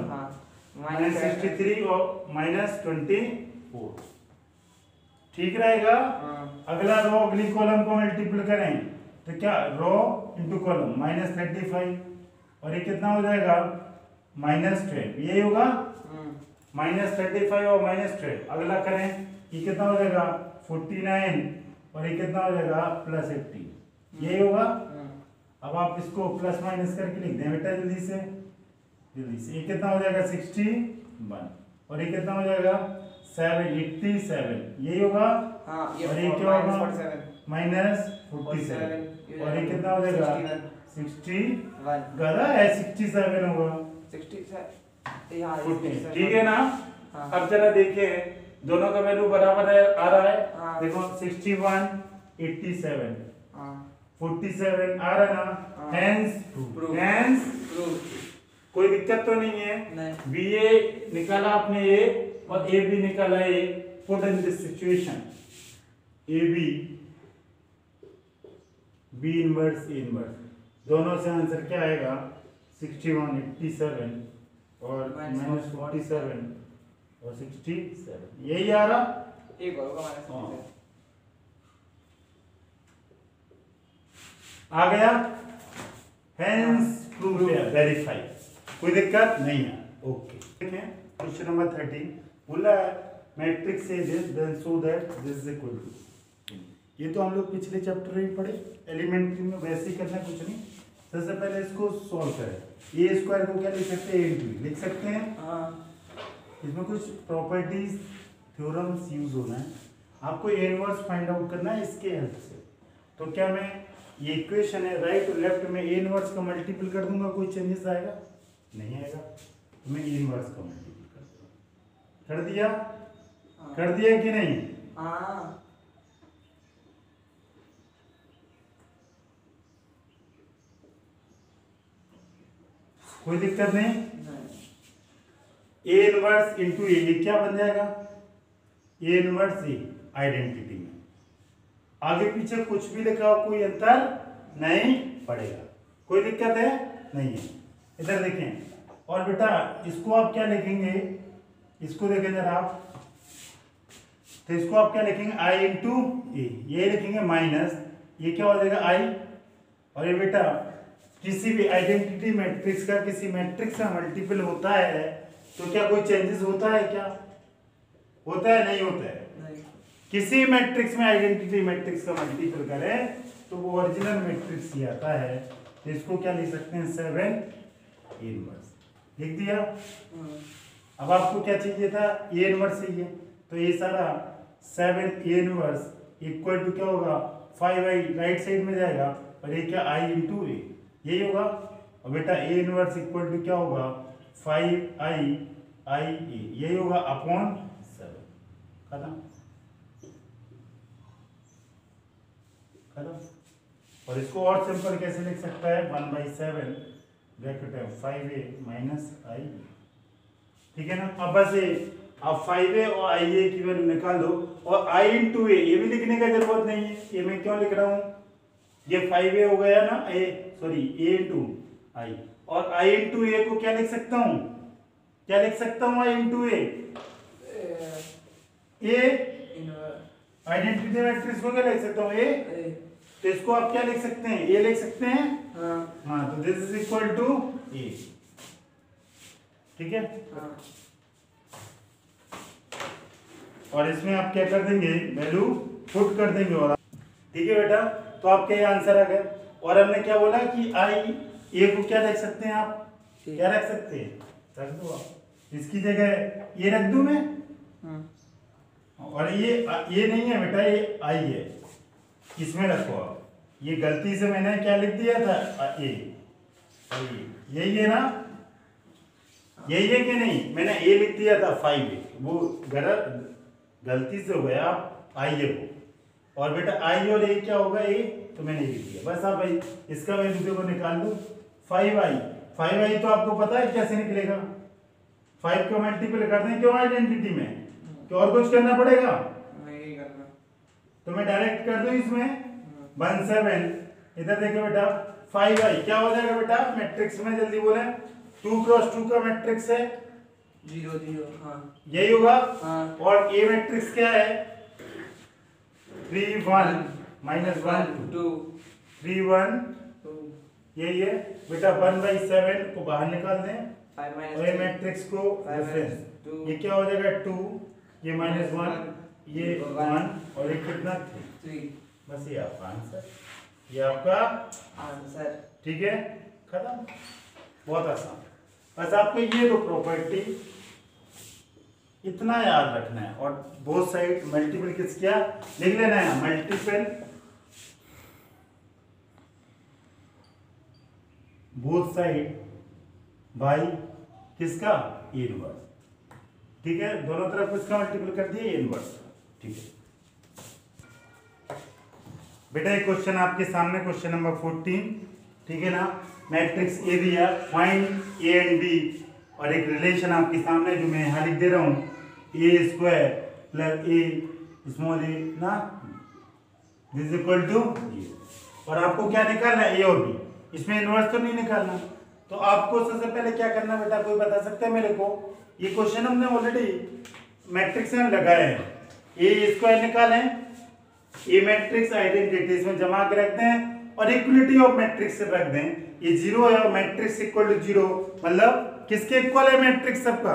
minus sixty three और माइनस ट्वेंटी फोर ठीक रहेगा। अगला रो अगली कॉलम को मल्टीपल करें तो क्या, row into column minus thirty five और ये कितना हो जाएगा माइनस ट्वेल्व, यही होगा। माइनस थर्टी फाइव और माइनस ट्वेल्व अगला करें, ये कितना हो जाएगा फोर्टी नाइन और ये कितना हो जाएगा प्लस एट्टीन, यही होगा। अब आप इसको प्लस माइनस करके लिख दें बेटा जल्दी से जल्दी से। ये कितना हो जाएगा सिक्सटी वन और ये कितना हो जाएगा सेवन एटी सेवन, यही होगा। हाँ ये और ये क्या होगा माइनस फोर्टी सेवन और ये कितना हो जाएगा सिक्सटी वन, गधा है सिक्सटी सेवन होगा सिक्सटी सेवन। यहां ठीक है ना। अब जरा देखिए दोनों का वैल्यू बराबर है आ रहा है, देखो sixty one eighty seven forty seven आ रहा ना। हैंस हैंस कोई दिक्कत तो नहीं है। बी ए निकाला आपने ए और ए बी निकाला A, put in this situation A B B inverse A inverse दोनों से आंसर क्या आएगा सिक्सटी वन एटी सेवन और माइनस फोर्टी सेवन और सिक्सटी सेवन, यही आ रहा। एक और होगा माइनस, आ गया। हैंस प्रूफ वेरीफाई, कोई दिक्कत नहीं है। ओके क्वेश्चन नंबर थर्टीन बोला है मैट्रिक्स से this then so that this is equal to, ये तो हम लोग पिछले चैप्टर में पढ़े एलिमेंट्री में, वैसे ही करना कुछ नहीं। सबसे पहले इसको सॉल्व करें। ए स्क्वायर को क्या लिख सकते हैं, ए इंटू लिख सकते हैं। हाँ इसमें कुछ प्रॉपर्टीज थ्योरम्स यूज होना है, आपको ए इनवर्स फाइंड आउट करना है इसके हेल्प से। तो क्या मैं ये इक्वेशन है राइट और लेफ्ट में ए इनवर्स का मल्टीपल कर दूंगा, कोई चेंजेस आएगा नहीं आएगा, तो मैं ए इनवर्स का मल्टीपल कर दूंगा। कर दिया कर दिया कि नहीं। हाँ कोई दिक्कत नहीं, नहीं। ए इनवर्स इंटू ए क्या बन जाएगा, ए इनवर्स ए आइडेंटिटी में आगे पीछे कुछ भी लिखा हो कोई अंतर नहीं पड़ेगा, कोई दिक्कत है नहीं है। इधर देखें और बेटा इसको आप क्या लिखेंगे, इसको देखें जरा आप, तो इसको आप क्या लिखेंगे आई इंटू ए, ये लिखेंगे माइनस, ये क्या हो जाएगा आई। और ये बेटा किसी भी आइडेंटिटी मैट्रिक्स का किसी मैट्रिक्स का मल्टीपल होता है तो क्या कोई चेंजेस होता है, क्या होता है नहीं होता है नहीं। किसी मैट्रिक्स में आइडेंटिटी मैट्रिक्स का मल्टीपल करें तो वो ओरिजिनल मैट्रिक्स ही आता है। तो इसको क्या लिख सकते हैं सेवन इनवर्स लिख दिया। अब आपको क्या चाहिए था ए इनवर्स चाहिए, तो ये सारा seven A inverse equal to क्या होगा फाइव आई राइट साइड में जाएगा और ये क्या आई इंटू ए यही होगा। और बेटा ए इनवर्स इक्वल टू क्या होगा फाइव आई आई ए यही होगा अपॉन सेवन। खत्म खत्म। और इसको और सिंपल कैसे लिख सकता है वन बाई सेवन ब्रैकेट है फाइव ए माइनस आई, ठीक है ना। अब बस ये आप फाइव ए और आई ए की वैल्यू निकाल दो और आई इंटू ए ये भी लिखने का जरूरत नहीं है, ये मैं क्यों लिख रहा हूँ, ये फाइव ए हो गया ना A sorry A into I और आई इंटू ए को क्या लिख सकता हूँ, क्या लिख सकता हूँ I into A identity matrix को क्या लिख सकता हूँ ए। तो इसको आप क्या लिख सकते हैं ए लिख सकते हैं हाँ, हाँ तो this is equal to A, ठीक है हाँ। और इसमें आप क्या कर देंगे वैल्यू पुट कर देंगे और ठीक है बेटा। तो आपके आंसर आ गया। और हमने क्या बोला कि आई ए को क्या रख सकते हैं आप, क्या रख सकते हैं रख दो आप, इसकी जगह ये रख दूं मैं और ये ये नहीं है बेटा ये आई है इसमें रखो आप, ये गलती से मैंने क्या लिख दिया था ए, यही है ना यही है कि नहीं, मैंने ए लिख दिया था फाइव ए वो गलत गलती से हो गया आई ए को और बेटा आई और ए क्या होगा ए, तो मैंने लिख दिया बस आप भाई इसका मैं दूसरे को निकाल लूँ फाइव आई फाइव आई तो आपको पता है कैसे निकलेगा, फाइव को मल्टीप्लाई करते हैं क्यों आइडेंटिटी में, क्या और कुछ करना पड़ेगा नहीं करना, तो मैं डायरेक्ट कर दूँ इसमें वन सेवन। इधर देखो बेटा फाइव आई क्या हो जाएगा बेटा मैट्रिक्स में जल्दी बोले टू क्रॉस टू का मैट्रिक्स है जीरो जीरो हाँ यही होगा हाँ। और ए मैट्रिक्स क्या है three one minus one two three one यही है बेटा वन बाई सेवन को बाहर निकाल दें और ये मैट्रिक्स को रेफरेंस ये क्या हो जाएगा टू ये माइनस वन ये वन और ये कितना थ्री, बस ये आपका आंसर, ये आपका आंसर, ठीक है खत्म। बहुत आसान, बस आपको ये दो प्रॉपर्टी इतना याद रखना है और बोथ साइड मल्टीपल किस क्या लिख लेना है मल्टीपल बोथ साइड बाई किसका इनवर्स, ठीक है दोनों तरफ किसका मल्टीपल कर दिए इनवर्स, ठीक है बेटा। ये क्वेश्चन आपके सामने क्वेश्चन नंबर फोर्टीन, ठीक है ना, मैट्रिक्स ए दिया फाइंड ए एंड बी और एक रिलेशन आपके सामने जो मैं यहाँ लिख दे रहा हूँ A square plus A small A ना दिस इक्वल टू ए और आपको क्या निकालना है ए और बी, इसमें इनवर्स तो नहीं निकालना। तो आपको सबसे पहले क्या करना बेटा कोई बता सकता है मेरे को, ये क्वेश्चन हमने ऑलरेडी मैट्रिक्स में लगाए हैं, ए स्क्वायर निकालें ए मैट्रिक्स आइडेंटिटी इसमें जमा के रख दें और इक्वलिटी ऑफ मैट्रिक्स रख दें, ये जीरो है और मैट्रिक्स इक्वल टू जीरो मतलब किसके इक्वल है मैट्रिक्स सबका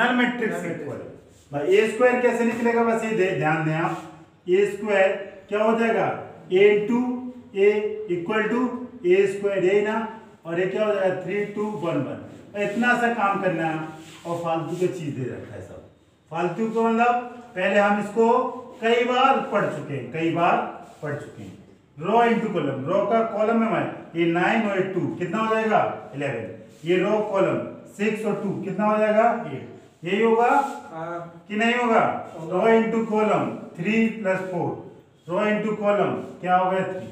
नल मैट्रिक्स इक्वल भाई। ए स्क्वायर कैसे निकलेगा बस ये ध्यान दें आप, ए स्क्वायर क्या हो जाएगा A two A equal to A square A ना और ये क्या हो जाएगा थ्री टू वन वन। इतना सा काम करना है और फालतू की चीज दे रखा है सब, फालतू को मतलब पहले हम इसको कई बार पढ़ चुके हैं कई बार पढ़ चुके हैं। रो इंटू कॉलम, रो का कॉलम है ये नाइन और टू कितना हो जाएगा इलेवन, ये रो कॉलम सिक्स और टू कितना हो जाएगा एट, यही होगा कि नहीं होगा। Row into column three plus four row into column क्या हो गया थ्री,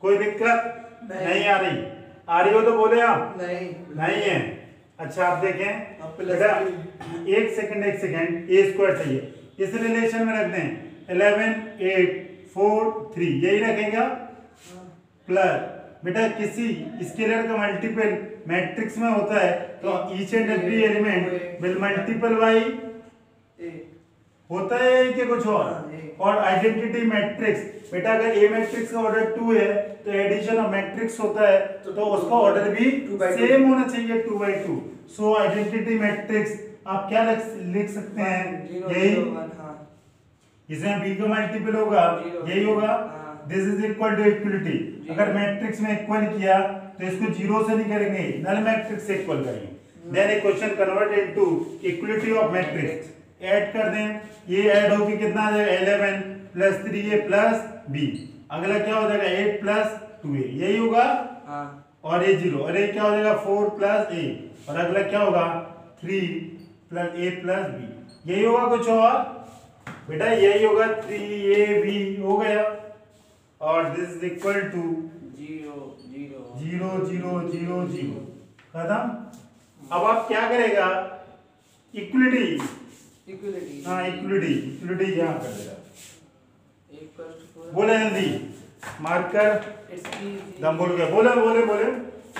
कोई दिक्कत नहीं, नहीं आ रही, आ रही हो तो बोले आप नहीं नहीं है अच्छा आप देखें बेटा, एक सेकंड एक सेकंड ए स्क्वायर चाहिए, इस रिलेशन में रख दें इलेवन एट फोर थ्री, यही रखेंगे प्लस बेटा किसी स्केलर का मल्टीपल मैट्रिक्स में होता है तो each and every element will multiple by होता है कि कुछ और। और आइडेंटिटी मैट्रिक्स बेटा अगर ए मैट्रिक्स का ऑर्डर टू है तो एडिशन ऑफ मैट्रिक्स होता है तो, तो उसका ऑर्डर भी सेम होना चाहिए two by two. So identity matrix आप क्या लिख सकते हैं, यही इसमें बी का मल्टीपल होगा यही होगा this is equal to equality. अगर मैट्रिक्स में इक्वल किया तो इसको जीरो से नहीं करेंगे, नल मैट्रिक्स से इक्वल करेंगे। Then equation convert into equality of matrix, add कर दें ये ऐड होके कितना आ जाएगा eleven plus three A plus B, अगला क्या हो जाएगा एट प्लस टू ए यही होगा और ए जीरो, और ये क्या हो जाएगा फोर प्लस ए, और अगला क्या होगा three plus A plus B यही होगा कुछ और बेटा यही होगा थ्री ए बी हो गया। और this is equal to zero zero zero zero zero खत्म। अब आप क्या करेगा इक्वलिटी इक्वलिटी हाँ इक्वलिटी इक्वलिटी यहाँ कर देगा, बोले जल्दी मार्कर दम बोल गया बोले बोले बोले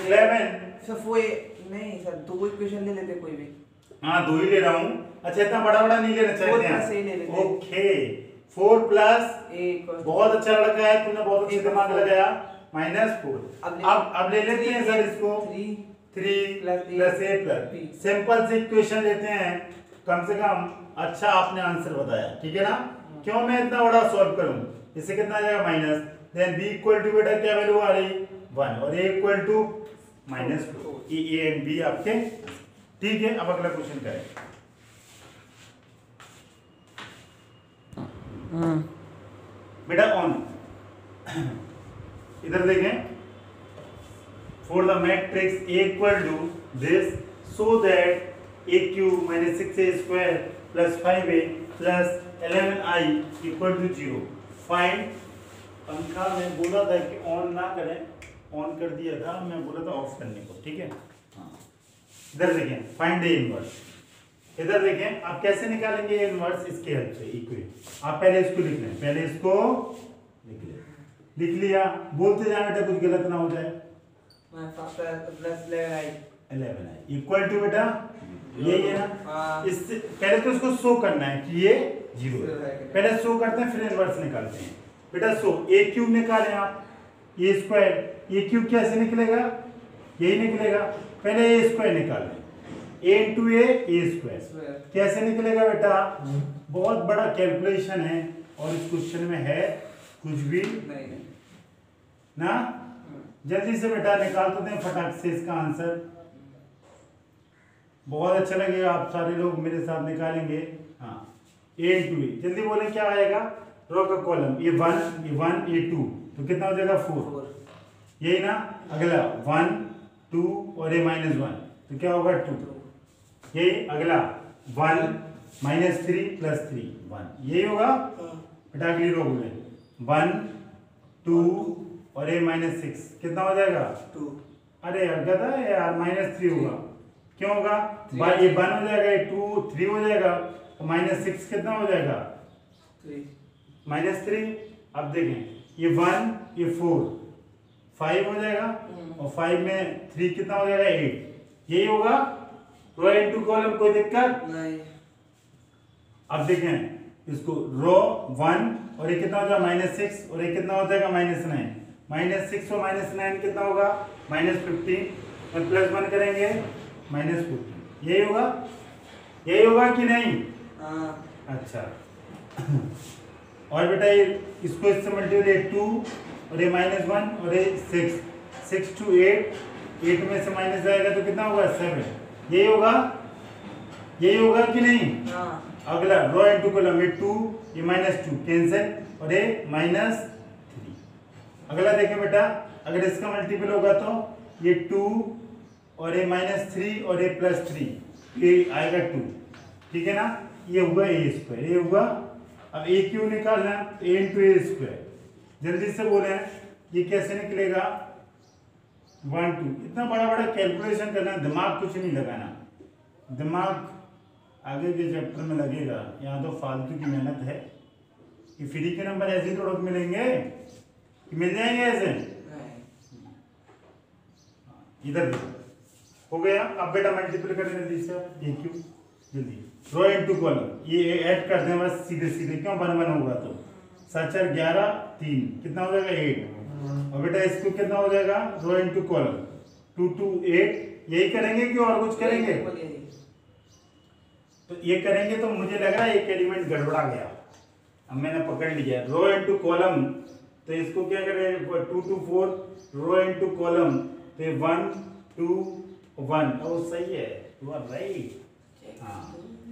इलेवन सर वो नहीं सर दो इक्वेशन ले लेते कोई भी, हाँ दो ही ले रहा हूँ। अच्छा इतना बड़ा बड़ा नहीं लेना चाहिए, ओके फोर प्लस ए बहुत अच्छा लड़का है तुमने बहुत अच्छा दिमाग लगाया माइनस फोर। अब अब ले लेते हैं सर इसको three plus A plus B, simple से इक्वेशन लेते हैं कम से कम अच्छा आपने आंसर बताया ठीक है ना, क्यों मैं इतना बड़ा सॉल्व करूं। इससे कितना आ जाएगा minus, then B equal to बेटा क्या वैल्यू आ रही वन और A equal to minus two, A and B आपके ठीक है। अब अगला क्वेश्चन करें बेटा ऑन इधर देखें for the matrix A equal to this so that A cube minus six A square plus five A plus eleven I equal to zero fine. पंखा मैं बोला था कि ऑन ना करें, ऑन कर दिया था, मैं बोला था ऑफ करने को ठीक है। इधर देखें फाइंड ए इनवर्स, इधर देखें आप कैसे निकालेंगे इनवर्स इसके हेल्प से इक्वेशन। आप पहले इसको लिख लें, पहले इसको लिख लें, लिख लिया बोलते जाना बेटा कुछ गलत ना हो जाए। Plus eleven I equal to बेटा ये है ना, इससे पहले तो इसको शो करना है कि ये जीरो है, पहले शो करते हैं फिर इनवर्स निकालते हैं बेटा। शो ए क्यूब निकालें आप ए स्क्वायर, ए क्यूब कैसे निकलेगा यही निकलेगा, पहले ए स्क्वायर निकाल लें ए इंटू ए ए स्क्वायर कैसे निकलेगा बेटा, बहुत बड़ा कैलकुलेशन है और इस क्वेश्चन में है कुछ भी नहीं ना। जल्दी से बेटा निकाल देते हैं फटाक से इसका आंसर, बहुत अच्छा लगेगा आप सारे लोग मेरे साथ निकालेंगे। हाँ ए इंटू ए जल्दी बोले क्या आएगा, रो का column A one A one A two तो कितना हो जाएगा फोर यही ना, अगला वन टू और ए माइनस वन तो क्या होगा टू यही, अगला one minus three plus three one यही होगा बेटा। अगली रो बोले वन टू और ए माइनस सिक्स कितना हो जाएगा टू, अरे अगर था यार माइनस थ्री होगा क्यों होगा बाई ये वन हो जाएगा टू थ्री हो जाएगा तो माइनस सिक्स कितना हो जाएगा माइनस थ्री। अब देखें ये वन ये फोर फाइव हो जाएगा और फाइव में थ्री कितना हो जाएगा एट यही होगा रो इंटू कॉलम कोई दिक्कत नहीं। अब देखें इसको रो वन और ये कितना हो जाएगा माइनस सिक्स और ये कितना हो जाएगा माइनस नाइन, माइनस सिक्स और माइनस नाइन कितना होगा माइनस फिफ्टीन और प्लस वन करेंगे माइनस फोर्टीन यही होगा यही होगा कि नहीं आ, अच्छा और बेटा ये इसको इससे मल्टीप्लाई टू और ये माइनस वन और ये six six two eight eight में से माइनस आएगा तो कितना होगा सेवन यही होगा यही होगा कि नहीं आ, अगला रो इंटू कॉलम ये टू ये माइनस टू कैंसिल और ये माइनस थ्री। अगला देखें बेटा अगर इसका मल्टीपल होगा तो ये टू और ए माइनस थ्री और ए प्लस थ्री ये आएगा टू ठीक है ना, ये हुआ ए स्क्वायर ये हुआ। अब ए क्यों निकालना है ए इंटू ए स्क्वायर, जल्दी से बोले ये कैसे निकलेगा वन टू, इतना बड़ा बड़ा कैलकुलेशन करना, दिमाग कुछ नहीं लगाना, दिमाग आगे के चैप्टर में लगेगा, यहाँ तो फालतू की मेहनत है। ये फ्री के नंबर ऐसे थोड़ा मिलेंगे कि मिल जाएंगे ऐसे, इधर हो गया। अब बेटा मल्टीप्लाई करने जल्दी से, ये क्यू जल्दी रो इंटू कॉलम, ये ऐड कर दें बस सीधे सीधे, क्यों वन वन होगा तो सचर ग्यारह तीन कितना हो जाएगा एट, और बेटा इसको कितना हो जाएगा row into column two two eight. यही करेंगे कि और कुछ करेंगे? तो ये करेंगे तो मुझे लग रहा है एक एलिमेंट गड़बड़ा गया, अब मैंने पकड़ लिया रो इंटू कॉलम, तो इसको क्या करें two two four row into column, तो ये वन टू वन, और सही है यू आर राइट, हाँ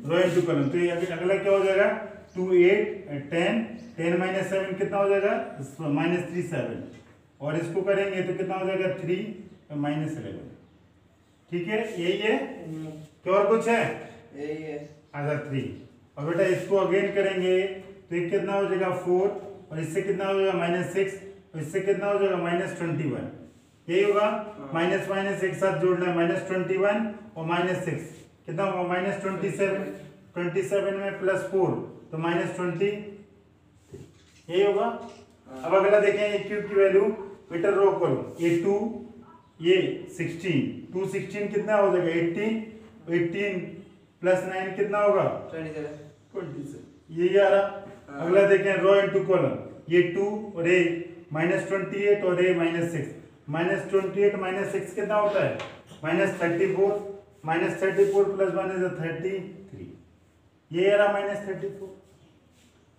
रो इंटू कॉलम। तो ये अगला क्या हो जाएगा two eight ten, ten minus seven कितना हो जाएगा माइनस थ्री सेवन, और इसको करेंगे तो कितना हो जाएगा थ्री माइनस इलेवन। ठीक है, यही है क्या और कुछ है? यही है आधा थ्री। और बेटा इसको अगेन करेंगे तो ये कितना हो जाएगा फोर, और इससे कितना हो जाएगा माइनस सिक्स, और इससे कितना हो जाएगा माइनस ट्वेंटी वन। यही होगा, माइनस माइनस एक साथ जोड़ना है, माइनस ट्वेंटी वन और माइनस सिक्स कितना होगा minus twenty seven, twenty seven में प्लस फोर तो माइनस ट्वेंटी, यही होगा। अब अगला देखें क्यूब की वैल्यू, बेटा रो करो ये टू ये सिक्सटीन, टू सिक्सटीन कितना हो जाएगा एट्टीन, एट्टीन प्लस नाइन कितना होगा ट्वेंटी सेवन, ये ग्यारह। अगला देखें रो इंटू कॉलम, ये टू और ए माइनस ट्वेंटी एट और A minus six, minus twenty eight minus six कितना होता है minus thirty four, minus thirty four plus minus thirty three, ये आ रहा माइनस थर्टी फोर।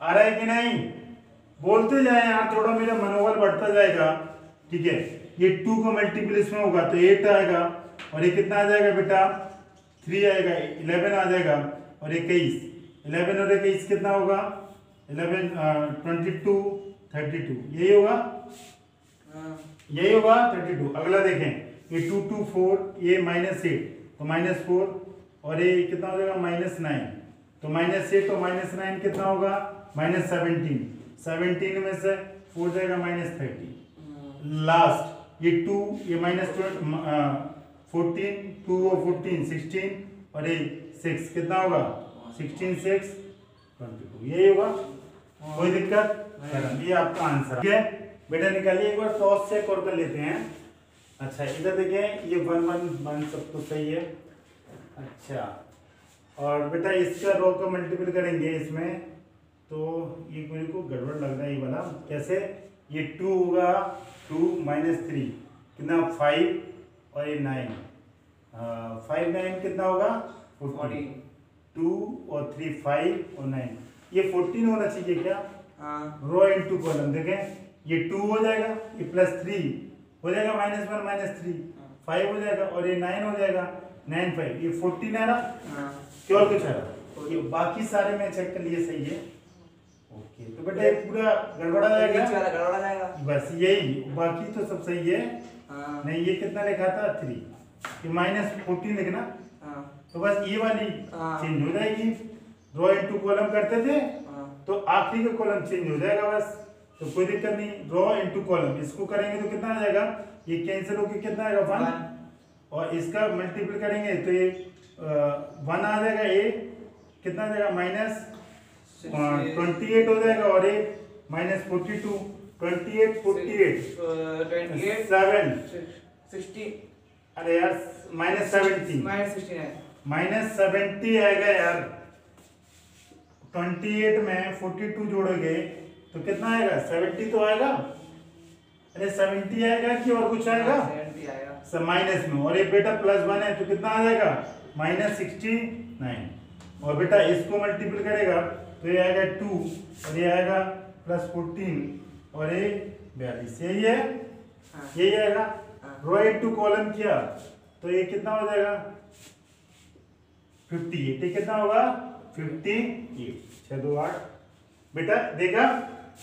आ रहा है कि नहीं? बोलते जाए यार, थोड़ा मेरा मनोबल बढ़ता जाएगा। ठीक है, ये टू को मल्टीपल इसमें होगा तो एट आएगा, और ये कितना आ जाएगा बेटा थ्री आएगा, इलेवन आ जाएगा, और इक्कीस, इलेवन और इक्कीस कितना होगा eleven twenty two thirty two, यही होगा यही होगा थर्टी टू। अगला देखें ये टू टू फोर ये माइनस एट तो माइनस फोर, और ये कितना हो जाएगा माइनस नाइन, तो माइनस एट और माइनस नाइन कितना होगा माइनस सेवनटीन, सेवनटीन में से फोर जाएगा माइनस थर्टी। लास्ट ये टू ये माइनस फोर्टीन, टू और फोर्टीन सिक्सटीन, और ये सिक्स कितना होगा सिक्सटीन सिक्स ट्वेंटी टू, यही होगा। कोई दिक्कत? ये आपका आंसर। ठीक है बेटा, निकालिए एक बार टॉस चेक और कर लेते हैं। अच्छा इधर देखिए ये वन वन वन सब तो सही है। अच्छा और बेटा इसका रो को मल्टीपल करेंगे इसमें, तो ये मेरे को गड़बड़ लग रहा है ये वाला, कैसे? ये टू होगा टू माइनस थ्री कितना फाइव, और ये नाइन फाइव नाइन कितना होगा फोर्टीन, टू और थ्री फाइव और नाइन, ये फोर्टीन होना चाहिए क्या? हाँ। रो इन टू कॉलम देखें, ये टू हो जाएगा, ये प्लस थ्री हो जाएगा minus one minus three five हो जाएगा, और ये नाइन हो जाएगा नाइन फाइव, ये फोर्टीन है ना। हाँ। क्या और कुछ है? ये बाकी सारे में चेक कर लिए सही है। ओके तो बेटा पूरा गड़बड़ा जाएगा, गड़बड़ा जाएगा बस, यही बाकी तो सब सही है। हाँ। नहीं ये कितना लिखा था थ्री, ये माइनस फोर्टीन लिखना। हाँ। तो बस ये वाली चेंज हो जाएगी, रो इंटू कॉलम करते थे। हाँ। तो आखिरी का कॉलम चेंज हो जाएगा बस, तो कोई दिक्कत नहीं। रो इंटू कॉलम इसको करेंगे तो कितना आ जाएगा, ये कैंसिल होकर कितना आएगा वन, और इसका मल्टीपल करेंगे तो ये वन आ जाएगा, ए कितना आ जाएगा माइनस ट्वेंटी एट हो जाएगा, और A minus forty two, twenty eight forty eight seven sixty, अरे यार माइनस सेवेंटी माइनस सेवेंटी आएगा यार, ट्वेंटी एट में फोर्टी टू जोड़ोगे तो कितना आएगा सेवेंटी तो आएगा, अरे सेवेंटी आएगा कि और कुछ आएगा माइनस में, और ये बेटा प्लस वन है तो कितना आ जाएगा माइनस सिक्सटी नाइन, और बेटा इसको मल्टीपल करेगा तो ये आएगा टू और ये आएगा प्लस फोर्टीन और ये बयालीस, यही है यही आएगा। रो टू कॉलम किया तो ये कितना हो जाएगा फिफ्टी एट, ये कितना होगा फिफ्टी एट, छः दो आठ। बेटा देखा,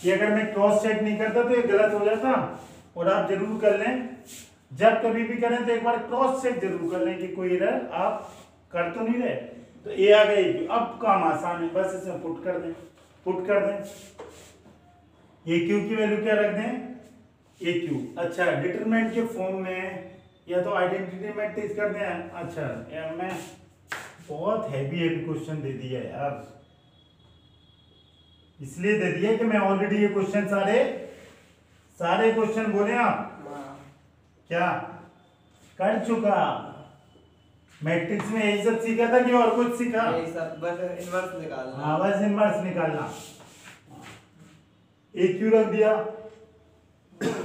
ये अगर मैं क्रॉस चेक नहीं करता तो ये गलत हो जाता, और आप जरूर कर लें, जब कभी भी करें तो एक बार क्रॉस चेक जरूर कर लें कि कोई एरर आप कर तो नहीं रहे। तो ये आ गई, अब काम आसान है, बस इसे पुट कर दें पुट कर दें ए क्यू की वैल्यू क्या रख दें ए क्यू। अच्छा डिटरमिनेंट के फॉर्म में या तो आइडेंटिटी मैट्रिक्स कर दें। अच्छा यार मैं बहुत हैवी हैवी क्वेश्चन दे दिया यार, इसलिए दे दिया कि मैं ऑलरेडी ये क्वेश्चन सारे सारे क्वेश्चन बोले आप क्या कर चुका। मैट्रिक्स में यही सब सीखा था कि और कुछ सीखा? बस इनवर्स निकालना। हाँ बस इनवर्स निकालना। ए क्यू रख दिया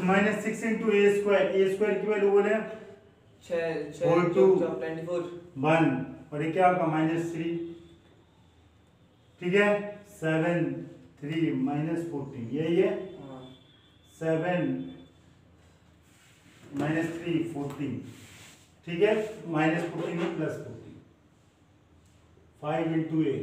minus six into A square, A square की वैल्यू बोले फोर टू वन और ये क्या होगा माइनस थ्री, ठीक है सेवन थ्री माइनस फोर्टीन यही है सेवन माइनस थ्री फोर्टीन, ठीक है minus fourteen plus fourteen five into A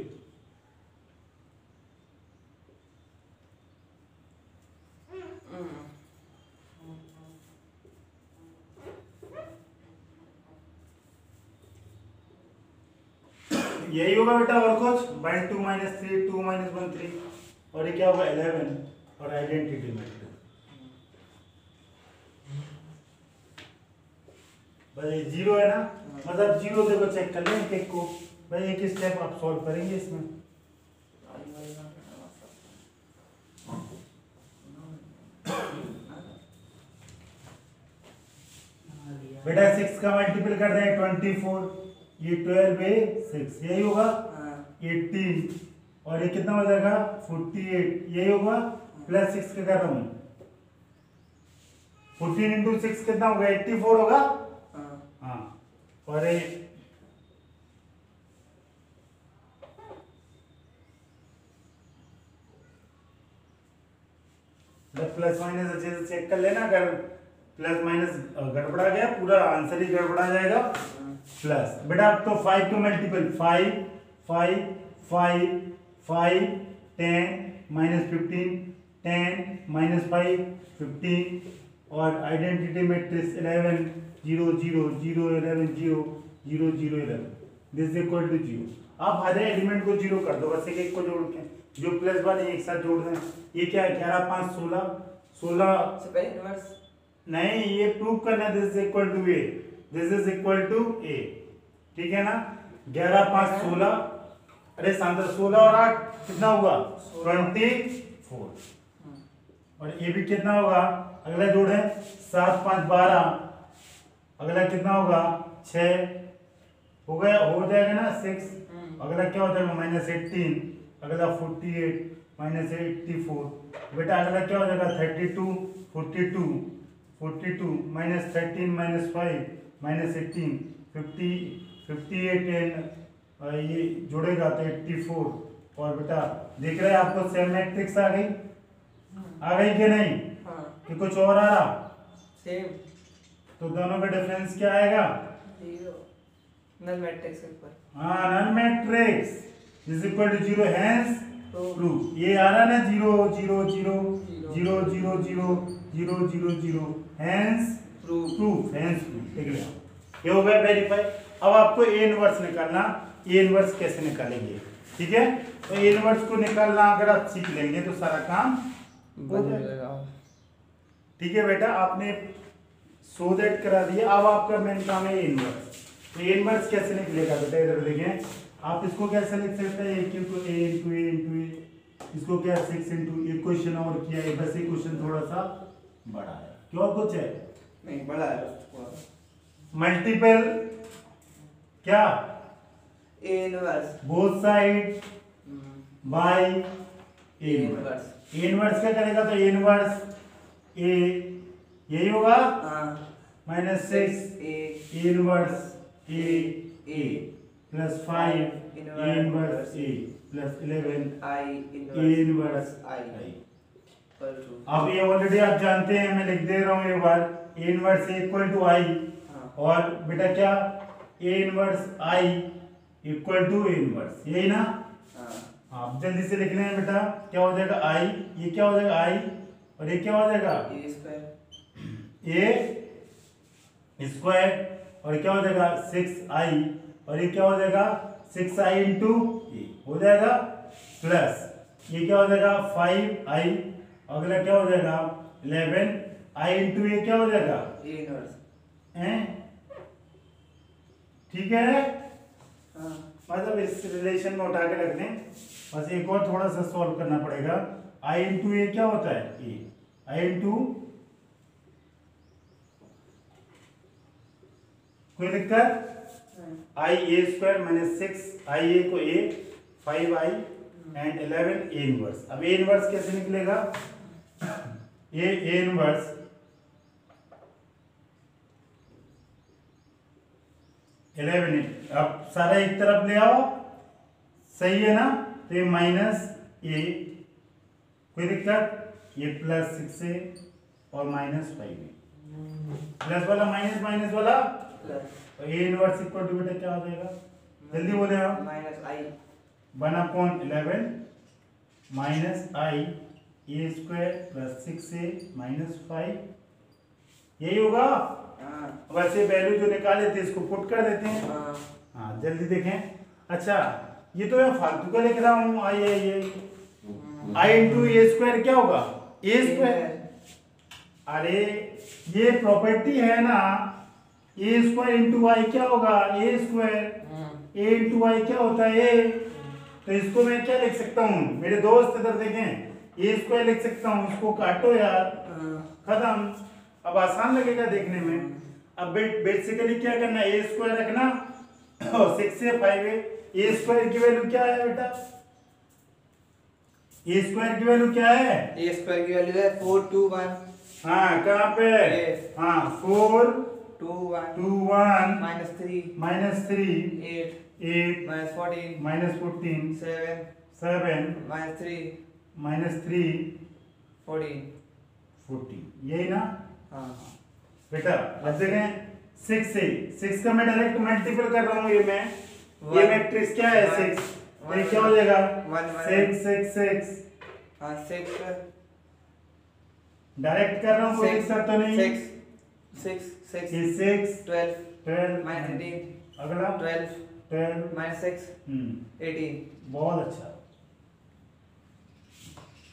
यही होगा बेटा और कुछ by two minus three two minus one three और ये क्या होगा इलेवन और आइडेंटिटी मैट्रिक्स। भाई जीरो है ना, मतलब जीरो देखो चेक कर लें एक को, भाई एक स्टेप आप सॉल्व करेंगे इसमें। बेटा सिक्स का मल्टीपल कर दें ट्वेंटी फोर, ये ट्वेल्व ए सिक्स यही होगा एटीन और ये कितना हो जाएगा फोर्टी एट यही होगा प्लस सिक्स का कर रहा हूँ फोर्टीन इंटू सिक्स कितना होगा एट्टी फोर होगा। हाँ और ये प्लस माइनस अच्छे से चेक कर लेना, अगर प्लस माइनस गड़बड़ा गया पूरा आंसर ही गड़बड़ा जाएगा। प्लस बेटा अब तो फाइव का multiple five five five five ten minus fifteen ten minus five fifteen और identity matrix eleven zero zero zero eleven zero zero zero eleven this equal to zero. आप हर एलिमेंट को जीरो कर दो बस एक एक को जोड़ के, जो प्लस वाले एक साथ जोड़ दें। ये क्या है ग्यारह पाँच सोलह सोलह नहीं ये प्रूव करना this equal to A this is equal to A, ठीक है ना ग्यारह पाँच सोलह अरे सांदर सोलह और आठ कितना होगा ट्वेंटी फोर और ये भी कितना होगा अगला जोड़ है सात पाँच बारह अगला कितना होगा छ हो गया हो जाएगा ना सिक्स अगला क्या हो जाएगा माइनस एटीन अगला forty eight minus eighty four बेटा अगला क्या हो जाएगा thirty two forty two forty two minus thirteen minus five minus eighteen fifty fifty eight and ये जोड़ेगा तो एट्टी फोर और बेटा देख रहे हैं आपको सेम मैट्रिक्स आ गई आ गई कि नहीं हाँ। कि कुछ और आ रहा सेम तो दोनों का डिफरेंस क्या आएगा जीरो नल मैट्रिक्स ऊपर हाँ null matrix is equal to zero hence true ये आ रहा ना zero zero zero zero zero zero zero zero zero hence proof hence proof, ठीक है ये हो गया वेरीफाई। अब आपको ए इनवर्स निकालना, ए इनवर्स कैसे निकालेंगे, ठीक है तो ए इनवर्स को निकालना अगर आप सीख लेंगे तो सारा काम हो जाएगा, ठीक है बेटा आपने सो दैट करा दिया। अब आपका मेन काम है ए इनवर्स, तो ए इनवर्स कैसे निकलेगा बेटा इधर देखें आप इसको कैसे लिख सकते हैं A into A into A into A इसको क्या सिक्स इंटू ये क्वेश्चन और किया है बस ये क्वेश्चन थोड़ा सा बड़ा है क्यों कुछ है नहीं बड़ा है मल्टीपल क्या A inverse both side by A inverse A inverse क्या करेगा तो ए इनवर्स ए यही होगा minus six A inverse A A plus five A inverse A plus eleven I A inverse I. अब ये ऑलरेडी आप जानते हैं मैं लिख दे रहा हूँ एक बार A inverse equal to I और बेटा क्या A inverse I equal to A inverse यही ना आप जल्दी से लिख रहे हैं बेटा क्या हो जाएगा आई ये क्या हो जाएगा आई और ये क्या हो जाएगा ए स्क्वायर और क्या हो जाएगा सिक्स आई और ये क्या हो जाएगा सिक्स आई इंटू ए हो जाएगा प्लस ये क्या हो जाएगा फाइव आई अगला क्या हो जाएगा इलेवन आई इंटू ये क्या हो जाएगा ए इनवर्स ठीक है, मतलब इस रिलेशन में उठा के रख दें। बस एक और थोड़ा सा सॉल्व करना पड़ेगा। आई इंटू ए क्या होता है, ए आई इंटू कोई दिक्कत, I A square minus six I A को A, five I and eleven A inverse. अब ए इनवर्स कैसे निकलेगा, ए ए इनवर्स इलेवन, अब सारा एक तरफ ले आओ, सही है ना। तो ये माइनस ए कोई दिक्कत, ये प्लस सिक्स ए और माइनस फाइव ए, प्लस वाला माइनस माइनस वाला तो ए इनवर्स इक्वल टू बेटा क्या हो जाएगा, जल्दी बोले आप, minus I one upon eleven minus I A square plus six A minus five, यही होगा। वैसे वैल्यू जो निकाले थे इसको पुट कर देते हैं। हाँ जल्दी देखें। अच्छा ये तो मैं फालतू का लिख रहा हूँ, आई आई ये आई इंटू ए स्क्वायर क्या होगा, ए स्क्वायर, अरे ये प्रॉपर्टी है ना, ए स्क्वायर इंटू आई क्या होगा, ए स्क्वायर, ए इंटू आई क्या होता है ए, तो इसको मैं क्या लिख सकता हूँ मेरे दोस्त, इधर देखें ए स्क्वायर लिख सकता हूँ, इसको काटो यार, खत्म। अब आसान लगेगा देखने में। अब बेसिकली क्या करना है, ए स्क्वायर रखना और सिक्स से फाइव ए, ए स्क्वायर की वैल्यू क्या है बेटा, ए स्क्वायर की वैल्यू क्या है, ए स्क्वायर की वैल्यू है फोर टू वन, हाँ कहाँ पे, हाँ four two one two one minus three minus three eight eight minus fourteen minus fourteen seven seven minus three minus three fourteen fourteen, यही ना। हाँ बेटा अब देखें सिक्स से सिक्स का मैं डायरेक्ट मल्टीप्लाई कर रहा हूँ, ये मैं one, ये मैट्रिक्स क्या है सिक्स, ये क्या हो जाएगा सिक्स सिक्स सिक्स, हाँ सिक्स डायरेक्ट कर रहा हूँ, सिक्स तो नहीं सिक्स सिक्स सिक्स ये six twelve twelve minus eighteen, अगला twelve twelve minus six eighteen, बहुत अच्छा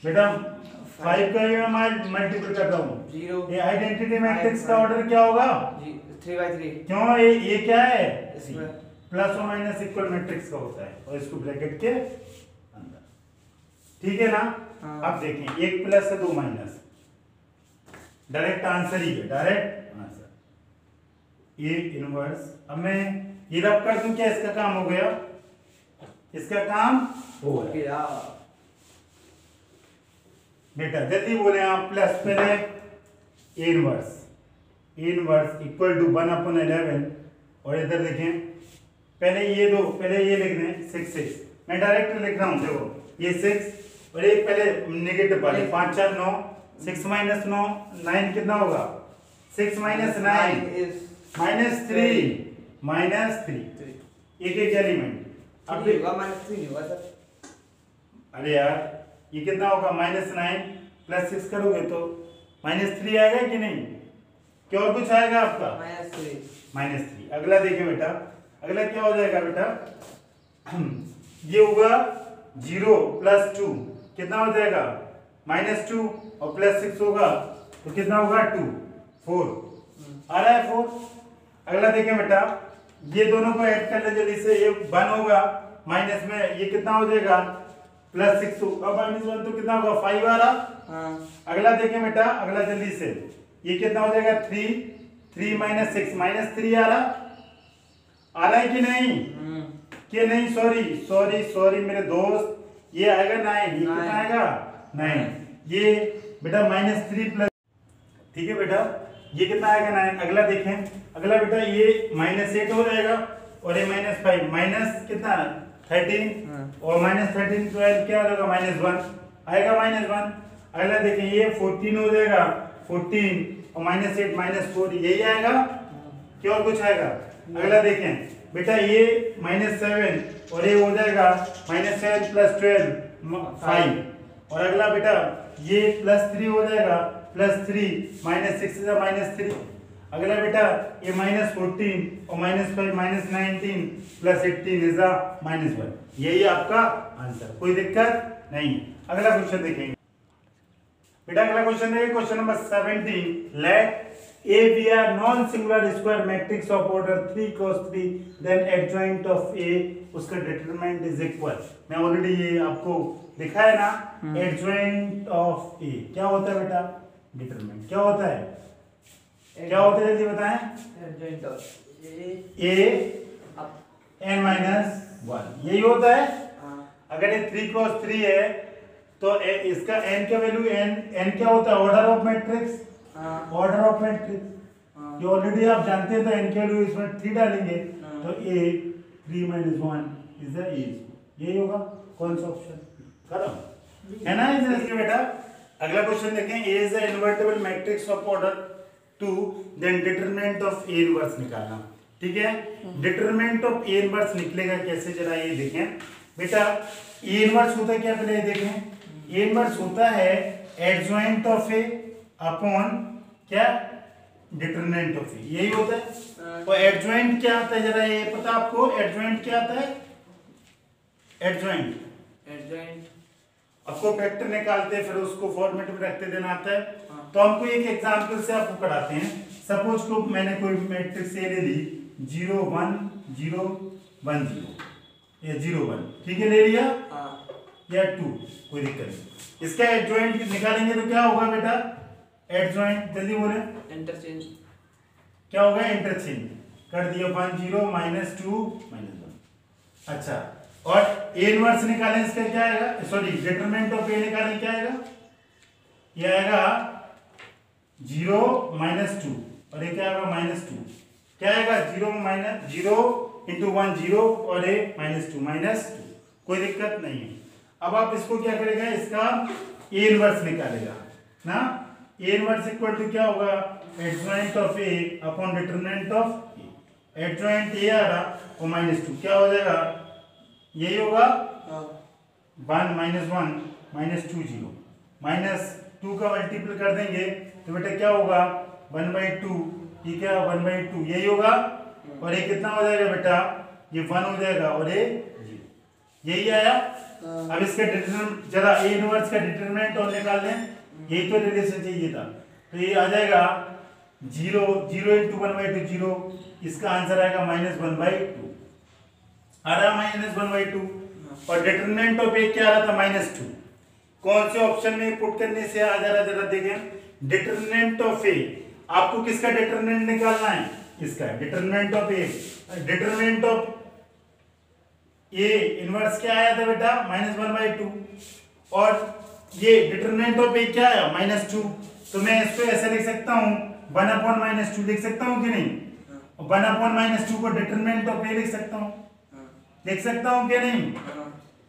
बेटा। फाइव का ये मैं मल्टीप्लाई करता हूँ, जीरो ये आइडेंटिटी मैट्रिक्स का ऑर्डर क्या होगा, थ्री बाई थ्री, क्यों ये ये क्या है प्लस और माइनस इक्वल मैट्रिक्स का होता है, और इसको ब्रैकेट के अंदर, ठीक है ना। अब देखें एक प्लस है दो माइनस, डायरेक्ट आंसर ही है, डायरेक्ट आंसर ये इनवर्स। अब मैं ये रब कर दूं, क्या इसका काम हो गया, इसका काम हो गया बेटा, जल्दी बोले आप, प्लस पहले inverse inverse equal to one upon eleven, और इधर देखें पहले ये दो, पहले ये लिख दें सिक्स सिक्स, मैं डायरेक्ट लिख रहा हूँ, देखो ये सिक्स और एक पहले नेगेटिव वाले, पाँच चार नौ, सिक्स माइनस नौ नाइन कितना होगा, six minus nine minus three minus three, एक एक एलिमेंट, अब माइनस थ्री होगा सर, अरे यार ये कितना होगा माइनस नाइन प्लस सिक्स करोगे तो माइनस थ्री आएगा कि नहीं, क्या और कुछ आएगा आपका माइनस थ्री माइनस थ्री। अगला देखिए बेटा, अगला क्या हो जाएगा बेटा, ये होगा जीरो प्लस टू कितना हो जाएगा माइनस टू, और प्लस सिक्स होगा तो कितना होगा टू, फोर आ रहा है फोर। अगला देखें बेटा, ये दोनों को ऐड कर ले जल्दी से, ये वन होगा माइनस में, ये कितना हो जाएगा प्लस सिक्स, अब माइनस वन तो कितना होगा फाइव आ रहा। हाँ अगला देखें बेटा, अगला जल्दी से, ये कितना हो जाएगा three, three minus six minus three आ रहा, आ रहा है कि नहीं, कि नहीं, सॉरी सॉरी सॉरी मेरे दोस्त, ये आएगा नाइन, ये कितना आएगा नाइन, ये बेटा माइनस थ्री प्लस, ठीक है बेटा, ये कितना आएगा नाइन। अगला देखें, अगला बेटा ये माइनस एट हो जाएगा, और ये माइनस फाइव माइनस कितना थर्टीन, और माइनस थर्टीन ट्वेल्व क्या होगा माइनस वन आएगा माइनस वन। अगला देखिए ये फोर्टीन हो जाएगा फोर्टीन, और माइनस एट माइनस फोर यही आएगा, क्या और कुछ आएगा। अगला देखें बेटा ये माइनस सेवन, और ये हो जाएगा minus seven plus twelve five, और अगला बेटा ये प्लस थ्री हो जाएगा plus three minus six minus three. अगला बेटा ये माइनस फोर्टीन और minus five minus nineteen plus eighteen is minus one, यही आपका आंसर, कोई दिक्कत नहीं। अगला क्वेश्चन देखेंगे बेटा, अगला क्वेश्चन है question number seventeen, let A B R non-singular square matrix of order three cross three, then adjoint of A, उसका determinant is equal. मैं already ये आपको दिखा है ना, adjoint of A क्या होता है बेटा? Determinant क्या होता है? क्या होता है जी बताएं? Adjoint of A n minus one यही होता है. अगर ये three cross three है तो इसका n क्या value, n n क्या होता है? Order of matrix. Order of matrix already आप जानते हैं, तो एन के लिए इसमें थ्री डालेंगे तो A three minus one is the edge, यही होगा. कौन सा ऑप्शन करो है ना इसके बेटा. अगला क्वेश्चन देखें, A is the invertible matrix of order two, then determinant of A inverse निकालना. ठीक है, डिटरमिनेंट ऑफ ए इनवर्स निकलेगा कैसे, जरा ये देखें बेटा. ए इनवर्स होता है क्या, पहले ये देखें. ए इनवर्स होता है एडजॉइंट ऑफ ए अपॉन क्या, डिटरमिनेंट ऑफ ए, यही होता है. और एडजॉइंट क्या आता है, जरा ये पता आपको एडजॉइंट क्या आता है? एडजॉइंट एडजॉइंट आपको फैक्टर निकालते हैं, फिर उसको फॉर्मेट में रखते देना आता है. तो हमको एक एग्जांपल से आपको कराते हैं. सपोज को मैंने कोई मैट्रिक्स ए ले ली zero one zero one zero या जीरो वन, ठीक है, ले लिया या टू, कोई दिक्कत नहीं. इसका एडजॉइंट निकालेंगे तो क्या होगा बेटा? एडजॉइंट जल्दी बोले, इंटरचेंज क्या होगा? इंटरचेंज कर दिया one zero minus two minus one. अच्छा, और ए इनवर्स निकालें इसका क्या आएगा, सॉरी डिटरमिनेंट ऑफ ए निकालें क्या आएगा? ये आएगा जीरो माइनस टू और ये क्या आएगा माइनस टू. क्या आएगा? Zero minus zero into one zero और A minus two minus two, कोई दिक्कत नहीं है. अब आप इसको क्या करेगा, इसका ए इनवर्स निकालेगा ना. A इनवर्स इक्वल टू क्या होगा? Adjoint of A upon determinant of A. Adjoint A आ रहा और माइनस टू क्या हो जाएगा? यही होगा one minus one minus two zero, minus two का मल्टीपल कर देंगे तो बेटा क्या होगा? वन बाई टू, ये क्या वन बाई टू यही होगा. और ये कितना हो जाएगा बेटा? ये वन हो जाएगा और ये जीरो, यही आया. अब इसका डिटरमिनेंट जरा A इनवर्स का डिटरमिनेंट और निकाल दें, यही तो रिलेशन चाहिए था. तो ये आ जाएगा zero zero into one by two zero, इसका आंसर आएगा माइनस वन बाई टू, आ रहा माइनस वन बाई टू. और डिटरमिनेंट ऑफ ए क्या आ रहा था? Minus two. कौन से ऑप्शन में पुट करने से आ जा रहा? जरा देखें, डिटरमिनेंट ऑफ ए आपको किसका डिटरमिनेंट निकालना है? इसका determinant of A. Determinant of A inverse क्या आया था बेटा? Minus one by two. और ये डिटरमिनेंट ऑफ ए क्या है? Minus two. तो मैं इसको ऐसे लिख सकता हूँ, वन अपॉन माइनस टू लिख सकता हूँ कि नहीं? वन अपॉन माइनस टू को डिटरमिनेंट ऑफ ए लिख सकता हूँ, लिख सकता हूँ क्या नहीं?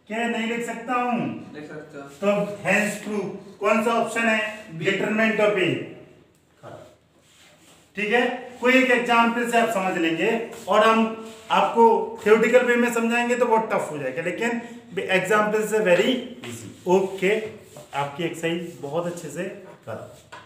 क्या नहीं लिख सकता हूँ? तो हैंस ट्रू. कौन सा ऑप्शन है? Determinant of A. ठीक है, कोई एक एग्जाम्पल से आप समझ लेंगे और हम आपको थ्योरेटिकल वे में समझाएंगे तो बहुत टफ हो जाएगा, लेकिन एग्जाम्पल से वेरी इजी. ओके, आपकी एक्सरसाइज बहुत अच्छे से करो.